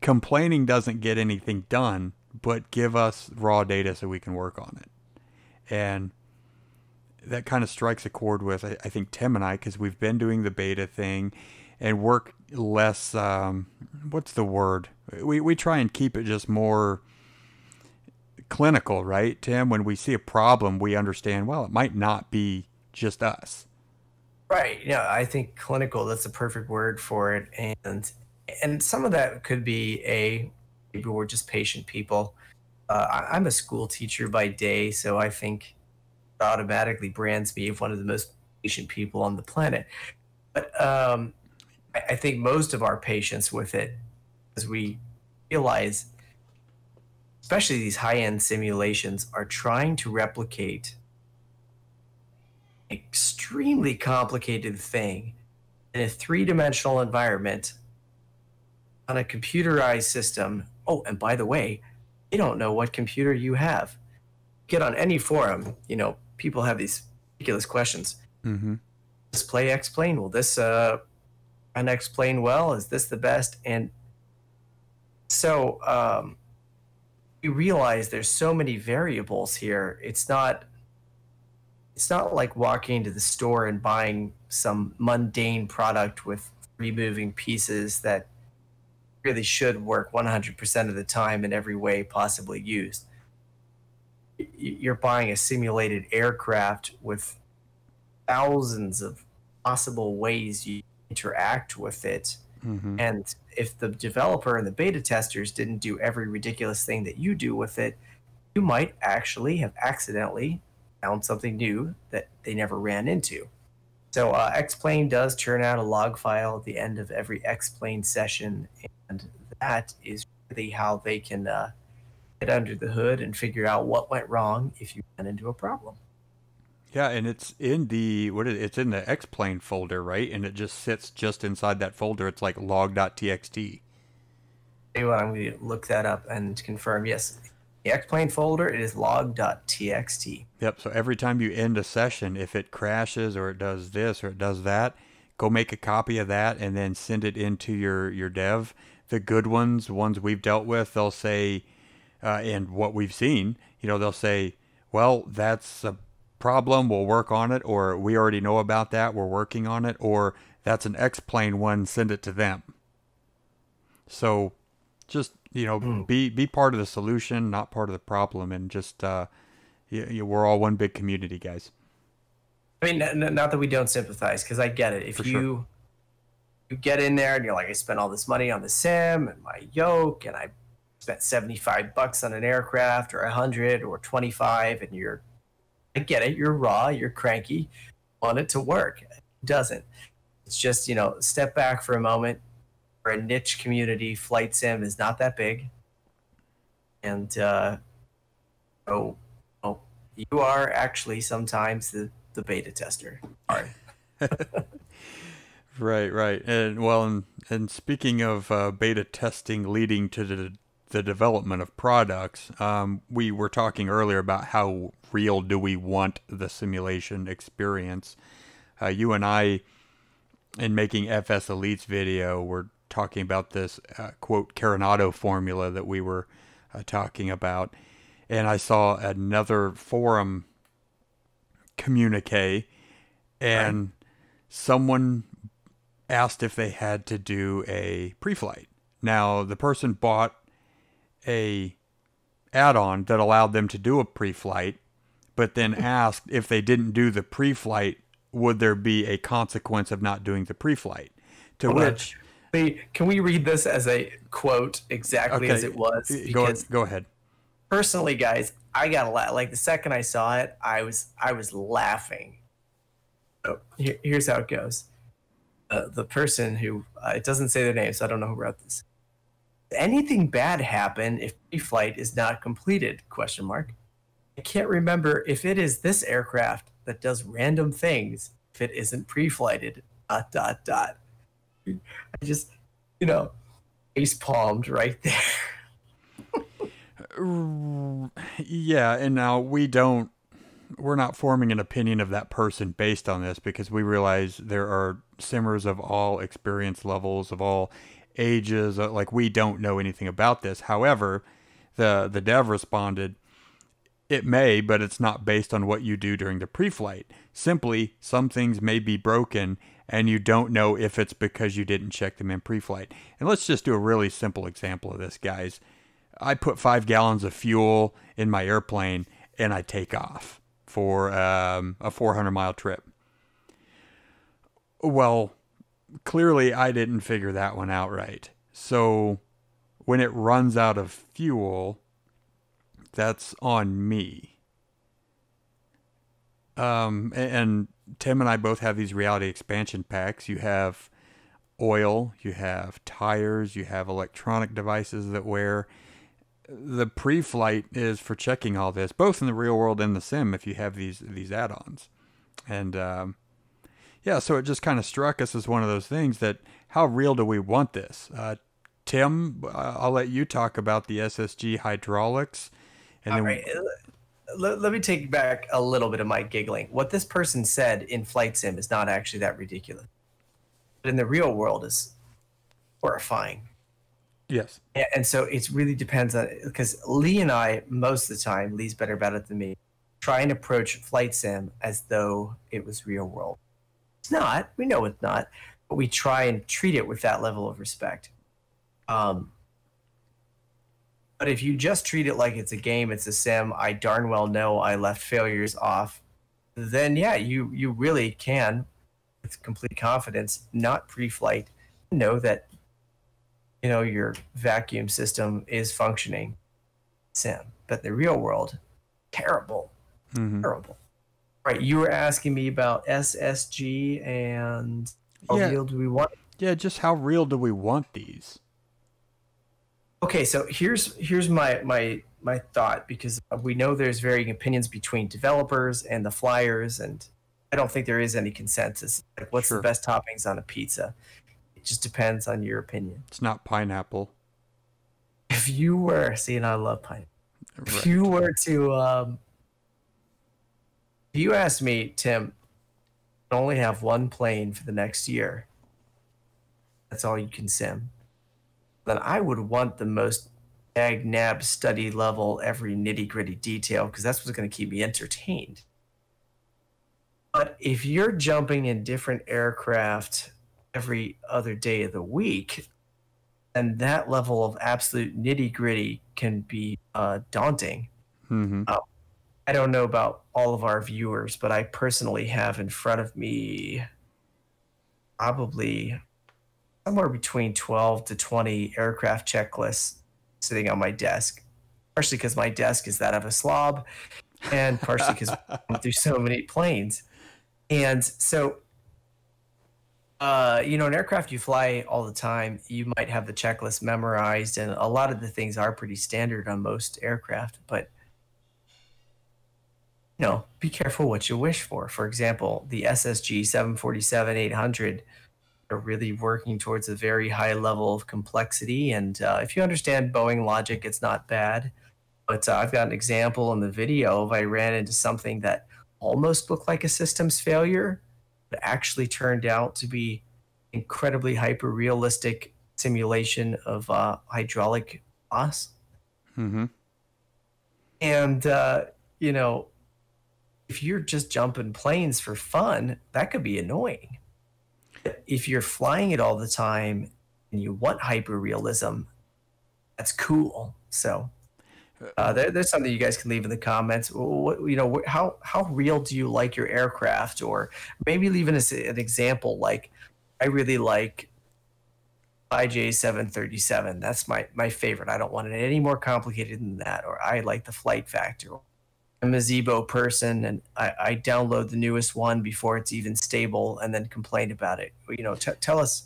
complaining doesn't get anything done, but give us raw data so we can work on it. And that kind of strikes a chord with, I think, Tim and I, because we've been doing the beta thing and work less, what's the word? We try and keep it just more clinical, right, Tim? When we see a problem, we understand, well, it might not be just us. Right. Yeah, I think clinical, that's the perfect word for it. And some of that could be maybe we're just patient people. I'm a school teacher by day, so I think it automatically brands me as one of the most patient people on the planet. But I think most of our patience with it, as we realize, especially these high-end simulations, are trying to replicate an extremely complicated thing in a three-dimensional environment on a computerized system. Oh, and by the way, they don't know what computer you have. Get on any forum, you know, people have these ridiculous questions. Mm-hmm. Does this play X-plane? Will this run X-plane well? Is this the best? And so you realize there's so many variables here. It's not like walking into the store and buying some mundane product with three moving pieces that really should work 100% of the time in every way possibly used. You're buying a simulated aircraft with thousands of possible ways you interact with it. Mm-hmm. And if the developer and the beta testers didn't do every ridiculous thing that you do with it, you might actually have accidentally found something new that they never ran into. So X-Plane does churn out a log file at the end of every X-Plane session, and that is really how they can get under the hood and figure out what went wrong if you run into a problem. Yeah, and it's in the it's in the X-Plane folder, right? And it just sits just inside that folder. It's like log.txt. Anyway, I'm going to look that up and confirm. Yes, the X-Plane folder, it is log.txt. Yep, so every time you end a session, if it crashes or it does this or it does that, go make a copy of that and then send it into your dev. The good ones, the ones we've dealt with, they'll say, and what we've seen, you know, they'll say, well, that's a problem, we'll work on it, or we already know about that, we're working on it, or that's an X-plane one, send it to them. So just, you know, be part of the solution, not part of the problem, and just we're all one big community, guys. I mean, not that we don't sympathize, because I get it. If you get in there and you're like, I spent all this money on the sim and my yoke, and I spent 75 bucks on an aircraft, or 100 or 25, and you're, I get it, you're raw, you're cranky, want it to work. It doesn't. It's just, you know, step back for a moment. We're a niche community. Flight sim is not that big. And so you are actually sometimes the beta tester. All right. Right, right. And well, and speaking of beta testing leading to the development of products, we were talking earlier about how real do we want the simulation experience. You and I, in making FS Elite's video, were talking about this, quote, Carenado formula that we were talking about. And I saw another forum communique, and someone asked if they had to do a pre-flight. Now, the person bought a add-on that allowed them to do a pre-flight, but then asked if they didn't do the pre-flight, would there be a consequence of not doing the pre-flight? To which... Can we read this as a quote exactly as it was? Because go ahead. Personally, guys, I got a lot. Like, the second I saw it, I was laughing. So here's how it goes. The person who, it doesn't say their name, so I don't know who wrote this. Anything bad happen if pre-flight is not completed? Question mark. I can't remember if it is this aircraft that does random things if it isn't pre-flighted. ... I just, you know, face palmed right there. Yeah, and now we're not forming an opinion of that person based on this, because we realize there are simmers of all experience levels, of all ages. Like, we don't know anything about this. However, the dev responded, it may, but it's not based on what you do during the pre-flight. Simply, some things may be broken and you don't know if it's because you didn't check them in pre-flight. And let's just do a really simple example of this, guys. I put 5 gallons of fuel in my airplane and I take off for a 400-mile trip. Well, clearly I didn't figure that one out right. So when it runs out of fuel, that's on me. And Tim and I both have these reality expansion packs. You have oil, you have tires, you have electronic devices that wear. The pre-flight is for checking all this, both in the real world and the sim, if you have these add-ons. And yeah, so it just kind of struck us as one of those things that, how real do we want this? Tim, I'll let you talk about the SSG hydraulics. And all right. Let me take back a little bit of my giggling. What this person said in Flight Sim is not actually that ridiculous, but in the real world is horrifying. Yes. And so it really depends on, because Lee and I, most of the time, Lee's better about it than me, try and approach Flight Sim as though it was real world. It's not. We know it's not. But we try and treat it with that level of respect. But if you just treat it like it's a game, it's a sim, I darn well know I left failures off, then yeah, you really can, with complete confidence, not pre-flight, know that, you know, your vacuum system is functioning sim. But the real world, terrible. Terrible. Right, you were asking me about SSG and how real do we want? Yeah, just how real do we want these? Okay, so here's my thought, because we know there's varying opinions between developers and the flyers, and I don't think there is any consensus. Like, what's the best toppings on a pizza? It just depends on your opinion. It's not pineapple. If you were, see, and I love pineapple. Right. If you were to, if you asked me, Tim, I only have one plane for the next year. That's all you can sim. Then I would want the most nab study level, every nitty-gritty detail, because that's what's going to keep me entertained. But if you're jumping in different aircraft every other day of the week, then that level of absolute nitty-gritty can be daunting. Mm-hmm. I don't know about all of our viewers, but I personally have in front of me probably somewhere between 12 to 20 aircraft checklists sitting on my desk, partially because my desk is that of a slob and partially because I went through so many planes. And so, you know, an aircraft you fly all the time, you might have the checklist memorized, and a lot of the things are pretty standard on most aircraft, but, you know, be careful what you wish for. For example, the SSG 747-800 are really working towards a very high level of complexity, and if you understand Boeing logic, it's not bad. But I've got an example in the video of I ran into something that almost looked like a systems failure, but actually turned out to be incredibly hyper-realistic simulation of hydraulic loss. Mm-hmm. And, you know, if you're just jumping planes for fun, that could be annoying. If you're flying it all the time and you want hyper-realism, that's cool. So... there's something you guys can leave in the comments. What, you know, how real do you like your aircraft? Or maybe leave an example like, I really like Fly J 737. That's my favorite. I don't want it any more complicated than that. Or I like the flight factor. I'm a Zeebo person, and I download the newest one before it's even stable and then complain about it. You know, tell us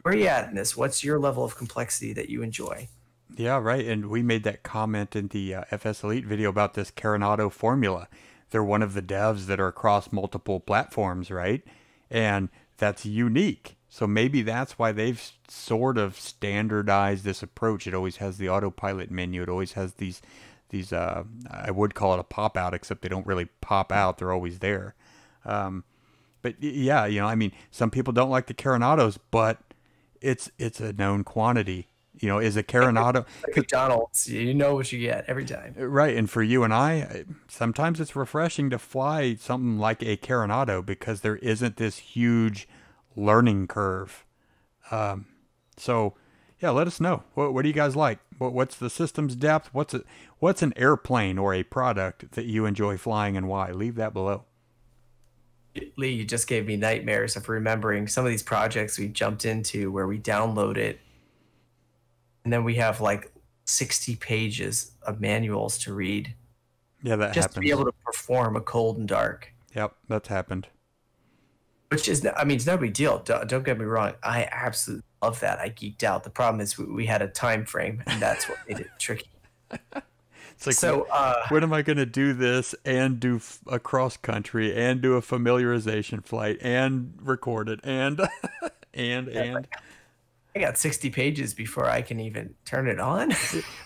where you're at in this. What's your level of complexity that you enjoy? Yeah, right. And we made that comment in the FS Elite video about this Carenado formula. They're one of the devs that are across multiple platforms, right? And that's unique. So maybe that's why they've sort of standardized this approach. It always has the autopilot menu. It always has these I would call it a pop-out, except they don't really pop out. They're always there. But yeah, you know, I mean, some people don't like the Carenados, but it's a known quantity. You know, is a Carenado like McDonald's? You know what you get every time, right? And for you and I, sometimes it's refreshing to fly something like a Carenado because there isn't this huge learning curve. So, yeah, let us know. What do you guys like? What's the system's depth? What's an airplane or a product that you enjoy flying, and why? Leave that below. Lee, you just gave me nightmares of remembering some of these projects we jumped into where we download it. And then we have like 60 pages of manuals to read. Yeah, that happens. Just to be able to perform a cold and dark. Yep, that's happened. Which is, I mean, it's no big deal. Don't get me wrong. I absolutely love that. I geeked out. The problem is we had a time frame, and that's what made it tricky. It's like, so, when am I going to do this and do a cross country and do a familiarization flight and record it and and. I got 60 pages before I can even turn it on.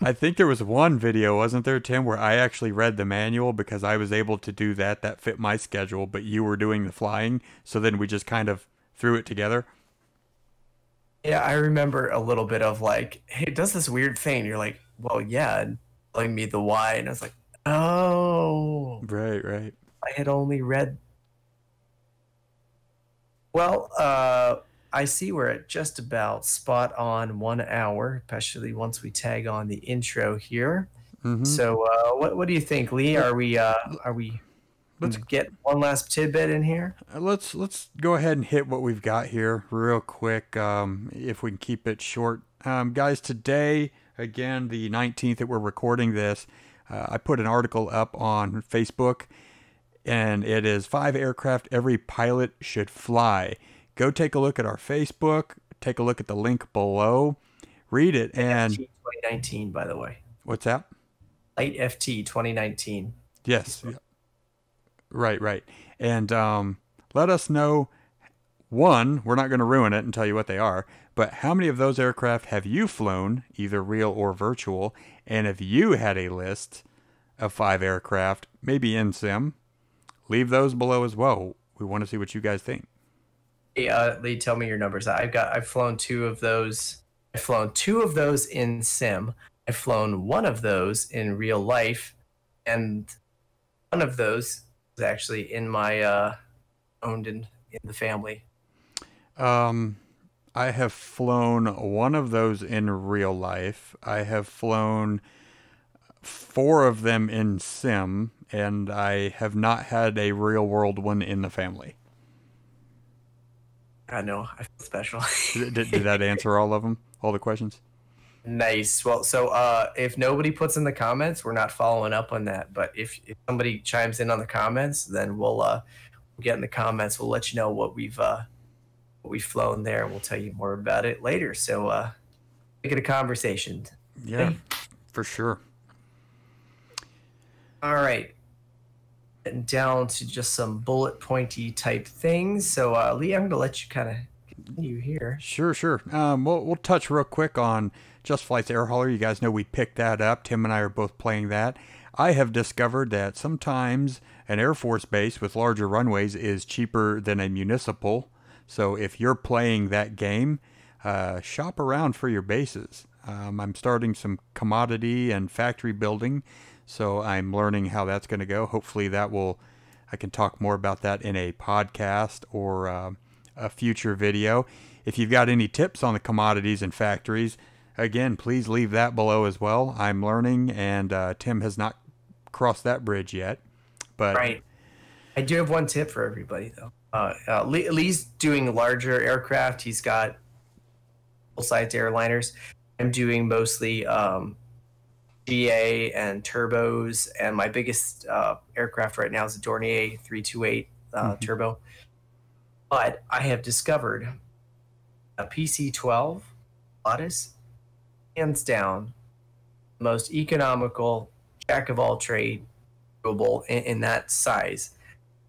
I think there was one video, wasn't there, Tim, where I actually read the manual because I was able to do that. That fit my schedule, but you were doing the flying. So then we just kind of threw it together. Yeah, I remember a little bit of like, hey, it does this weird thing. You're like, well, yeah, and telling me the why. And I was like, oh. Right, right. I had only read. Well, I see we're at just about spot on 1 hour, especially once we tag on the intro here. Mm-hmm. So what do you think, Lee? Are we? Let's get one last tidbit in here. Let's go ahead and hit what we've got here real quick, if we can keep it short, guys. Today, again, the 19th that we're recording this, I put an article up on Facebook, and it is 5 aircraft every pilot should fly. Go take a look at our Facebook. Take a look at the link below. Read it. And FT 2019, by the way. What's that? Flight FT 2019. Yes. Yeah. Right, right. And let us know, one, we're not going to ruin it and tell you what they are, but how many of those aircraft have you flown, either real or virtual? And if you had a list of 5 aircraft, maybe in sim, leave those below as well. We want to see what you guys think. Hey, Lee, tell me your numbers. I've flown 2 of those. I've flown 2 of those in sim. I've flown 1 of those in real life, and 1 of those is actually in my owned in the family? I have flown one of those in real life. I have flown 4 of them in sim, and I have not had a real world one in the family. I know, I feel special. Did that answer all of them? All the questions? Nice. Well, so if nobody puts in the comments, we're not following up on that. But if somebody chimes in on the comments, then we'll get in the comments. We'll let you know what we've flown there. We'll tell you more about it later. So make it a conversation. Yeah, for sure. All right. And down to just some bullet pointy type things. So Lee, I'm going to let you kind of continue here. Sure, sure. We'll touch real quick on Just Flight's air hauler. You guys know we picked that up. Tim and I are both playing that. I have discovered that sometimes an Air Force base with larger runways is cheaper than a municipal. So if you're playing that game, shop around for your bases. I'm starting some commodity and factory building, so I'm learning how that's going to go. Hopefully that will, I can talk more about that in a podcast or a future video. If you've got any tips on the commodities and factories, again, please leave that below as well. I'm learning, and Tim has not crossed that bridge yet. But right. I do have one tip for everybody, though. Lee's doing larger aircraft. He's got full-size airliners. I'm doing mostly GA and turbos, and my biggest aircraft right now is a Dornier 328 turbo. But I have discovered a PC-12 Lotus, hands down, most economical, jack-of-all-trade, doable in that size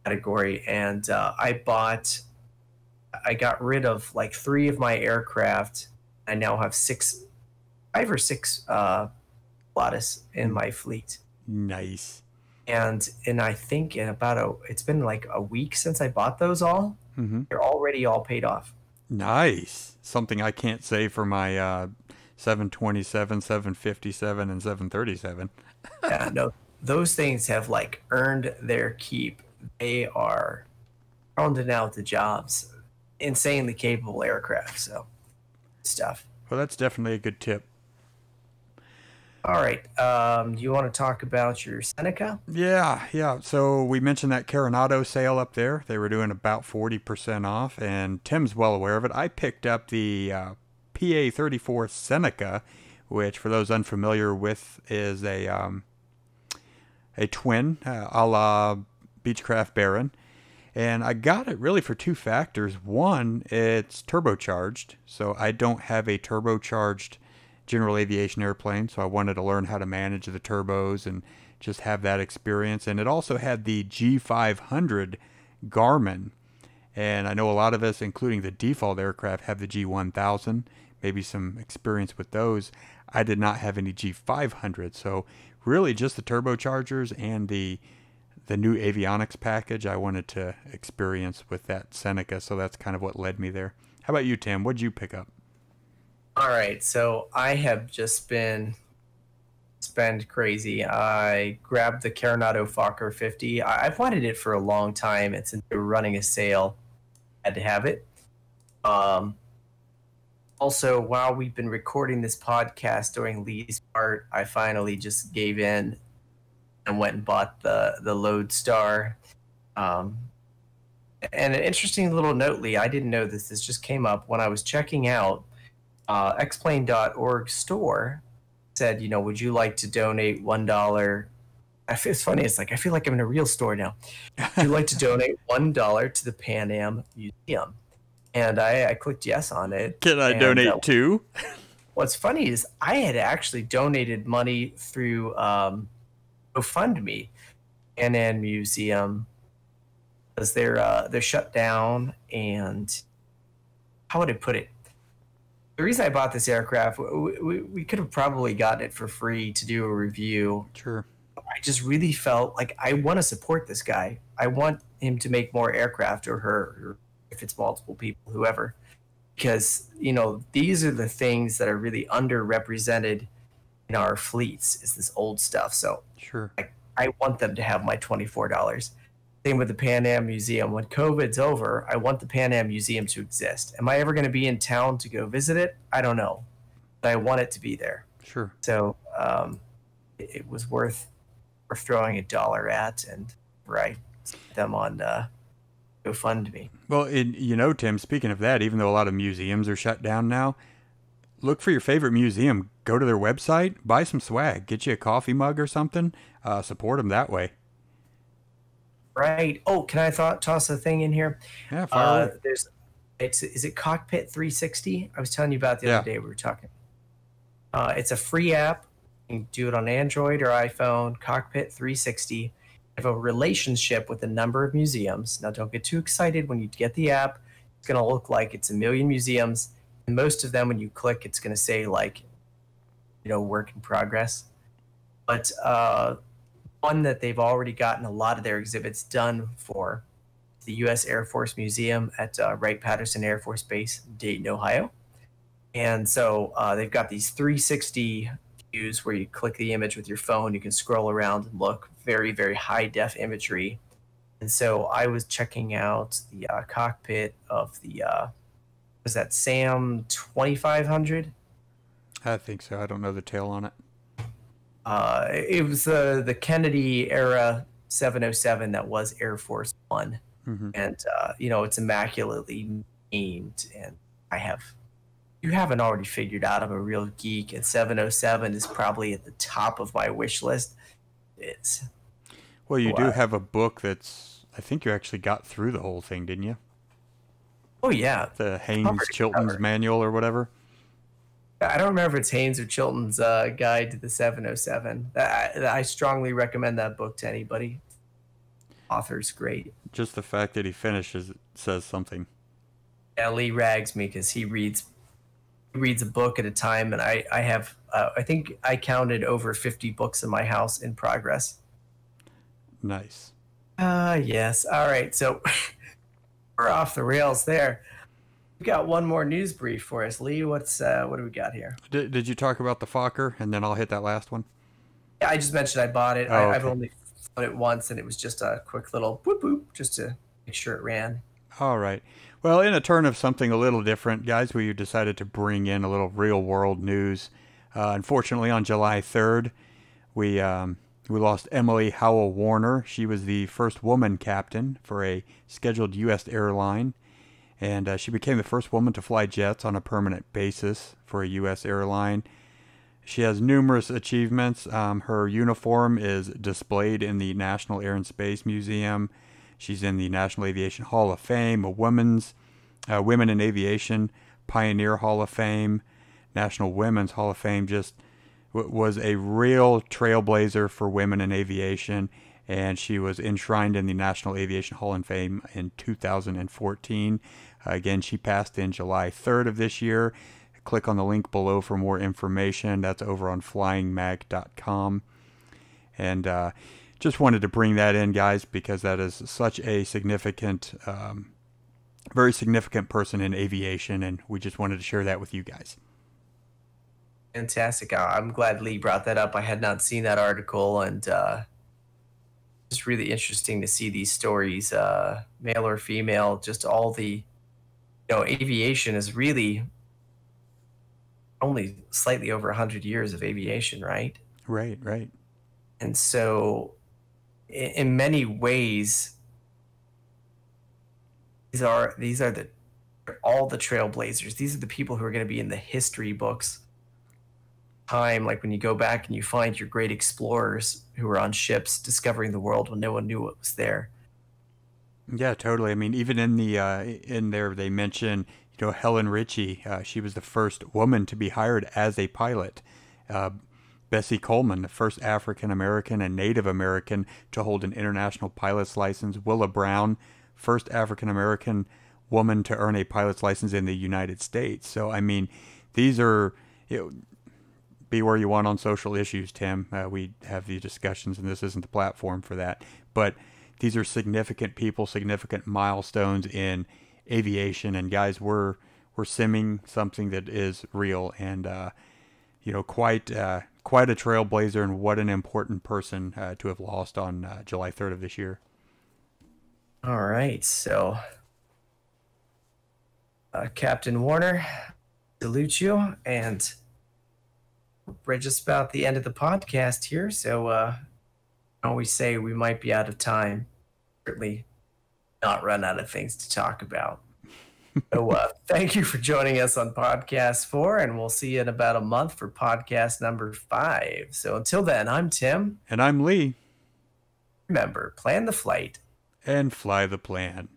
category. And I got rid of like 3 of my aircraft. I now have 5 or 6 Lotus in my fleet. Nice. And I think in about it's been like a week since I bought those all. They're already all paid off. Nice. Something I can't say for my 727, 757, and 737. Yeah, no, those things have like earned their keep. They are rounding out the jobs. Insanely capable aircraft. So stuff. Well, that's definitely a good tip. All right. Do you want to talk about your Seneca? Yeah. So we mentioned that Carenado sale up there. They were doing about 40% off, and Tim's well aware of it. I picked up the PA-34 Seneca, which, for those unfamiliar with, is a twin a la Beechcraft Baron. And I got it really for 2 factors. One, it's turbocharged, so I don't have a turbocharged general aviation airplane, so I wanted to learn how to manage the turbos and just have that experience. And it also had the G500 Garmin, and I know a lot of us, including the default aircraft, have the G1000, maybe some experience with those. I did not have any G500, so really just the turbochargers and the new avionics package I wanted to experience with that Seneca, so that's kind of what led me there. How about you, Tim? What'd you pick up? All right, so I have just been spend crazy. I grabbed the Carenado Fokker 50. I've wanted it for a long time, and since they were running a sale, I had to have it. Also, while we've been recording this podcast during Lee's part, I finally just gave in and went and bought the Lodestar. And an interesting little note, Lee, I didn't know this. This just came up when I was checking out. Xplane.org store said, you know, would you like to donate $1? I feel, it's funny. It's like I feel like I'm in a real store now. Would you like to donate $1 to the Pan Am Museum? And I clicked yes on it. Can I donate 2? What's funny is I had actually donated money through GoFundMe, Pan Am Museum, because they're shut down. And how would I put it? The reason I bought this aircraft, we could have probably gotten it for free to do a review. Sure. I just really felt like I want to support this guy. I want him to make more aircraft, or her, or if it's multiple people, whoever. Because, you know, these are the things that are really underrepresented in our fleets, is this old stuff. So sure. I want them to have my $24. Same with the Pan Am Museum. When COVID's over, I want the Pan Am Museum to exist. Am I ever going to be in town to go visit it? I don't know. But I want it to be there. Sure. So it was worth throwing $1 at, and right them on GoFundMe. Well, and, you know, Tim, speaking of that, even though a lot of museums are shut down now, look for your favorite museum. Go to their website, buy some swag, get you a coffee mug or something. Support them that way. Right. Oh, can I toss a thing in here? Yeah, fire away. Is it Cockpit 360? I was telling you about the other day we were talking. It's a free app. You can do it on Android or iPhone. Cockpit 360. I have a relationship with a number of museums. Now, don't get too excited when you get the app. It's going to look like it's a million museums. And most of them, when you click, it's going to say, like, you know, work in progress. But one that they've already gotten a lot of their exhibits done for, the U.S. Air Force Museum at Wright-Patterson Air Force Base, Dayton, Ohio. And so they've got these 360 views where you click the image with your phone. You can scroll around and look. Very, very high-def imagery. And so I was checking out the cockpit of the, was that SAM 2500? I think so. I don't know the tail on it. It was the Kennedy-era 707 that was Air Force One. Mm-hmm. And, you know, it's immaculately named. And I have, you haven't already figured out I'm a real geek, and 707 is probably at the top of my wish list. It's, well, you do have a book that's, I think you actually got through the whole thing, didn't you? Oh, yeah. The Haynes Chilton's manual or whatever. I don't remember if it's Haynes or Chilton's guide to the 707. I strongly recommend that book to anybody. Author's great. Just the fact that he finishes it says something. Yeah, Lee rags me because he reads a book at a time, and I have I think I counted over 50 books in my house in progress. Nice. Yes. All right. So we're off the rails there. We got one more news brief for us, Lee. What do we got here? Did you talk about the Fokker, and then I'll hit that last one? Yeah, I just mentioned I bought it. Oh, okay. I've only flown it once, and it was just a quick little whoop whoop just to make sure it ran. All right. Well, in a turn of something a little different, guys, we decided to bring in a little real world news. Unfortunately, on July 3rd, we lost Emily Howell Warner. She was the first woman captain for a scheduled U.S. airline. And she became the first woman to fly jets on a permanent basis for a U.S. airline. She has numerous achievements. Her uniform is displayed in the National Air and Space Museum. She's in the National Aviation Hall of Fame, a Women in Aviation Pioneer Hall of Fame, National Women's Hall of Fame. Just was a real trailblazer for women in aviation. And she was enshrined in the National Aviation Hall of Fame in 2014. Again, she passed in July 3rd of this year. Click on the link below for more information. That's over on flyingmag.com. And just wanted to bring that in, guys, because that is such a significant, very significant person in aviation. And we just wanted to share that with you guys. Fantastic. I'm glad Lee brought that up. I had not seen that article, and it's really interesting to see these stories, male or female, just all the, you know, aviation is really only slightly over 100 years of aviation, right? Right, right. And so in many ways, these are all the trailblazers. These are the people who are going to be in the history books. Time, like when you go back and you find your great explorers who were on ships discovering the world when no one knew what was there. Yeah, totally. I mean, even in the in there they mention, you know, Helen Ritchie. She was the first woman to be hired as a pilot. Bessie Coleman, the first African American and Native American to hold an international pilot's license. Willa Brown, first African American woman to earn a pilot's license in the United States. So I mean, these are, you know, be where you want on social issues, Tim. We have these discussions, and this isn't the platform for that. But these are significant people, significant milestones in aviation. And guys, we're simming something that is real, and you know, quite a trailblazer, and what an important person to have lost on July 3rd of this year. All right, so Captain Warner, salute you, and we're just about the end of the podcast here, so I always say we might be out of time, certainly not run out of things to talk about. So thank you for joining us on podcast 4, and we'll see you in about a month for podcast number 5. So until then, I'm Tim. And I'm Lee. Remember, plan the flight. And fly the plan.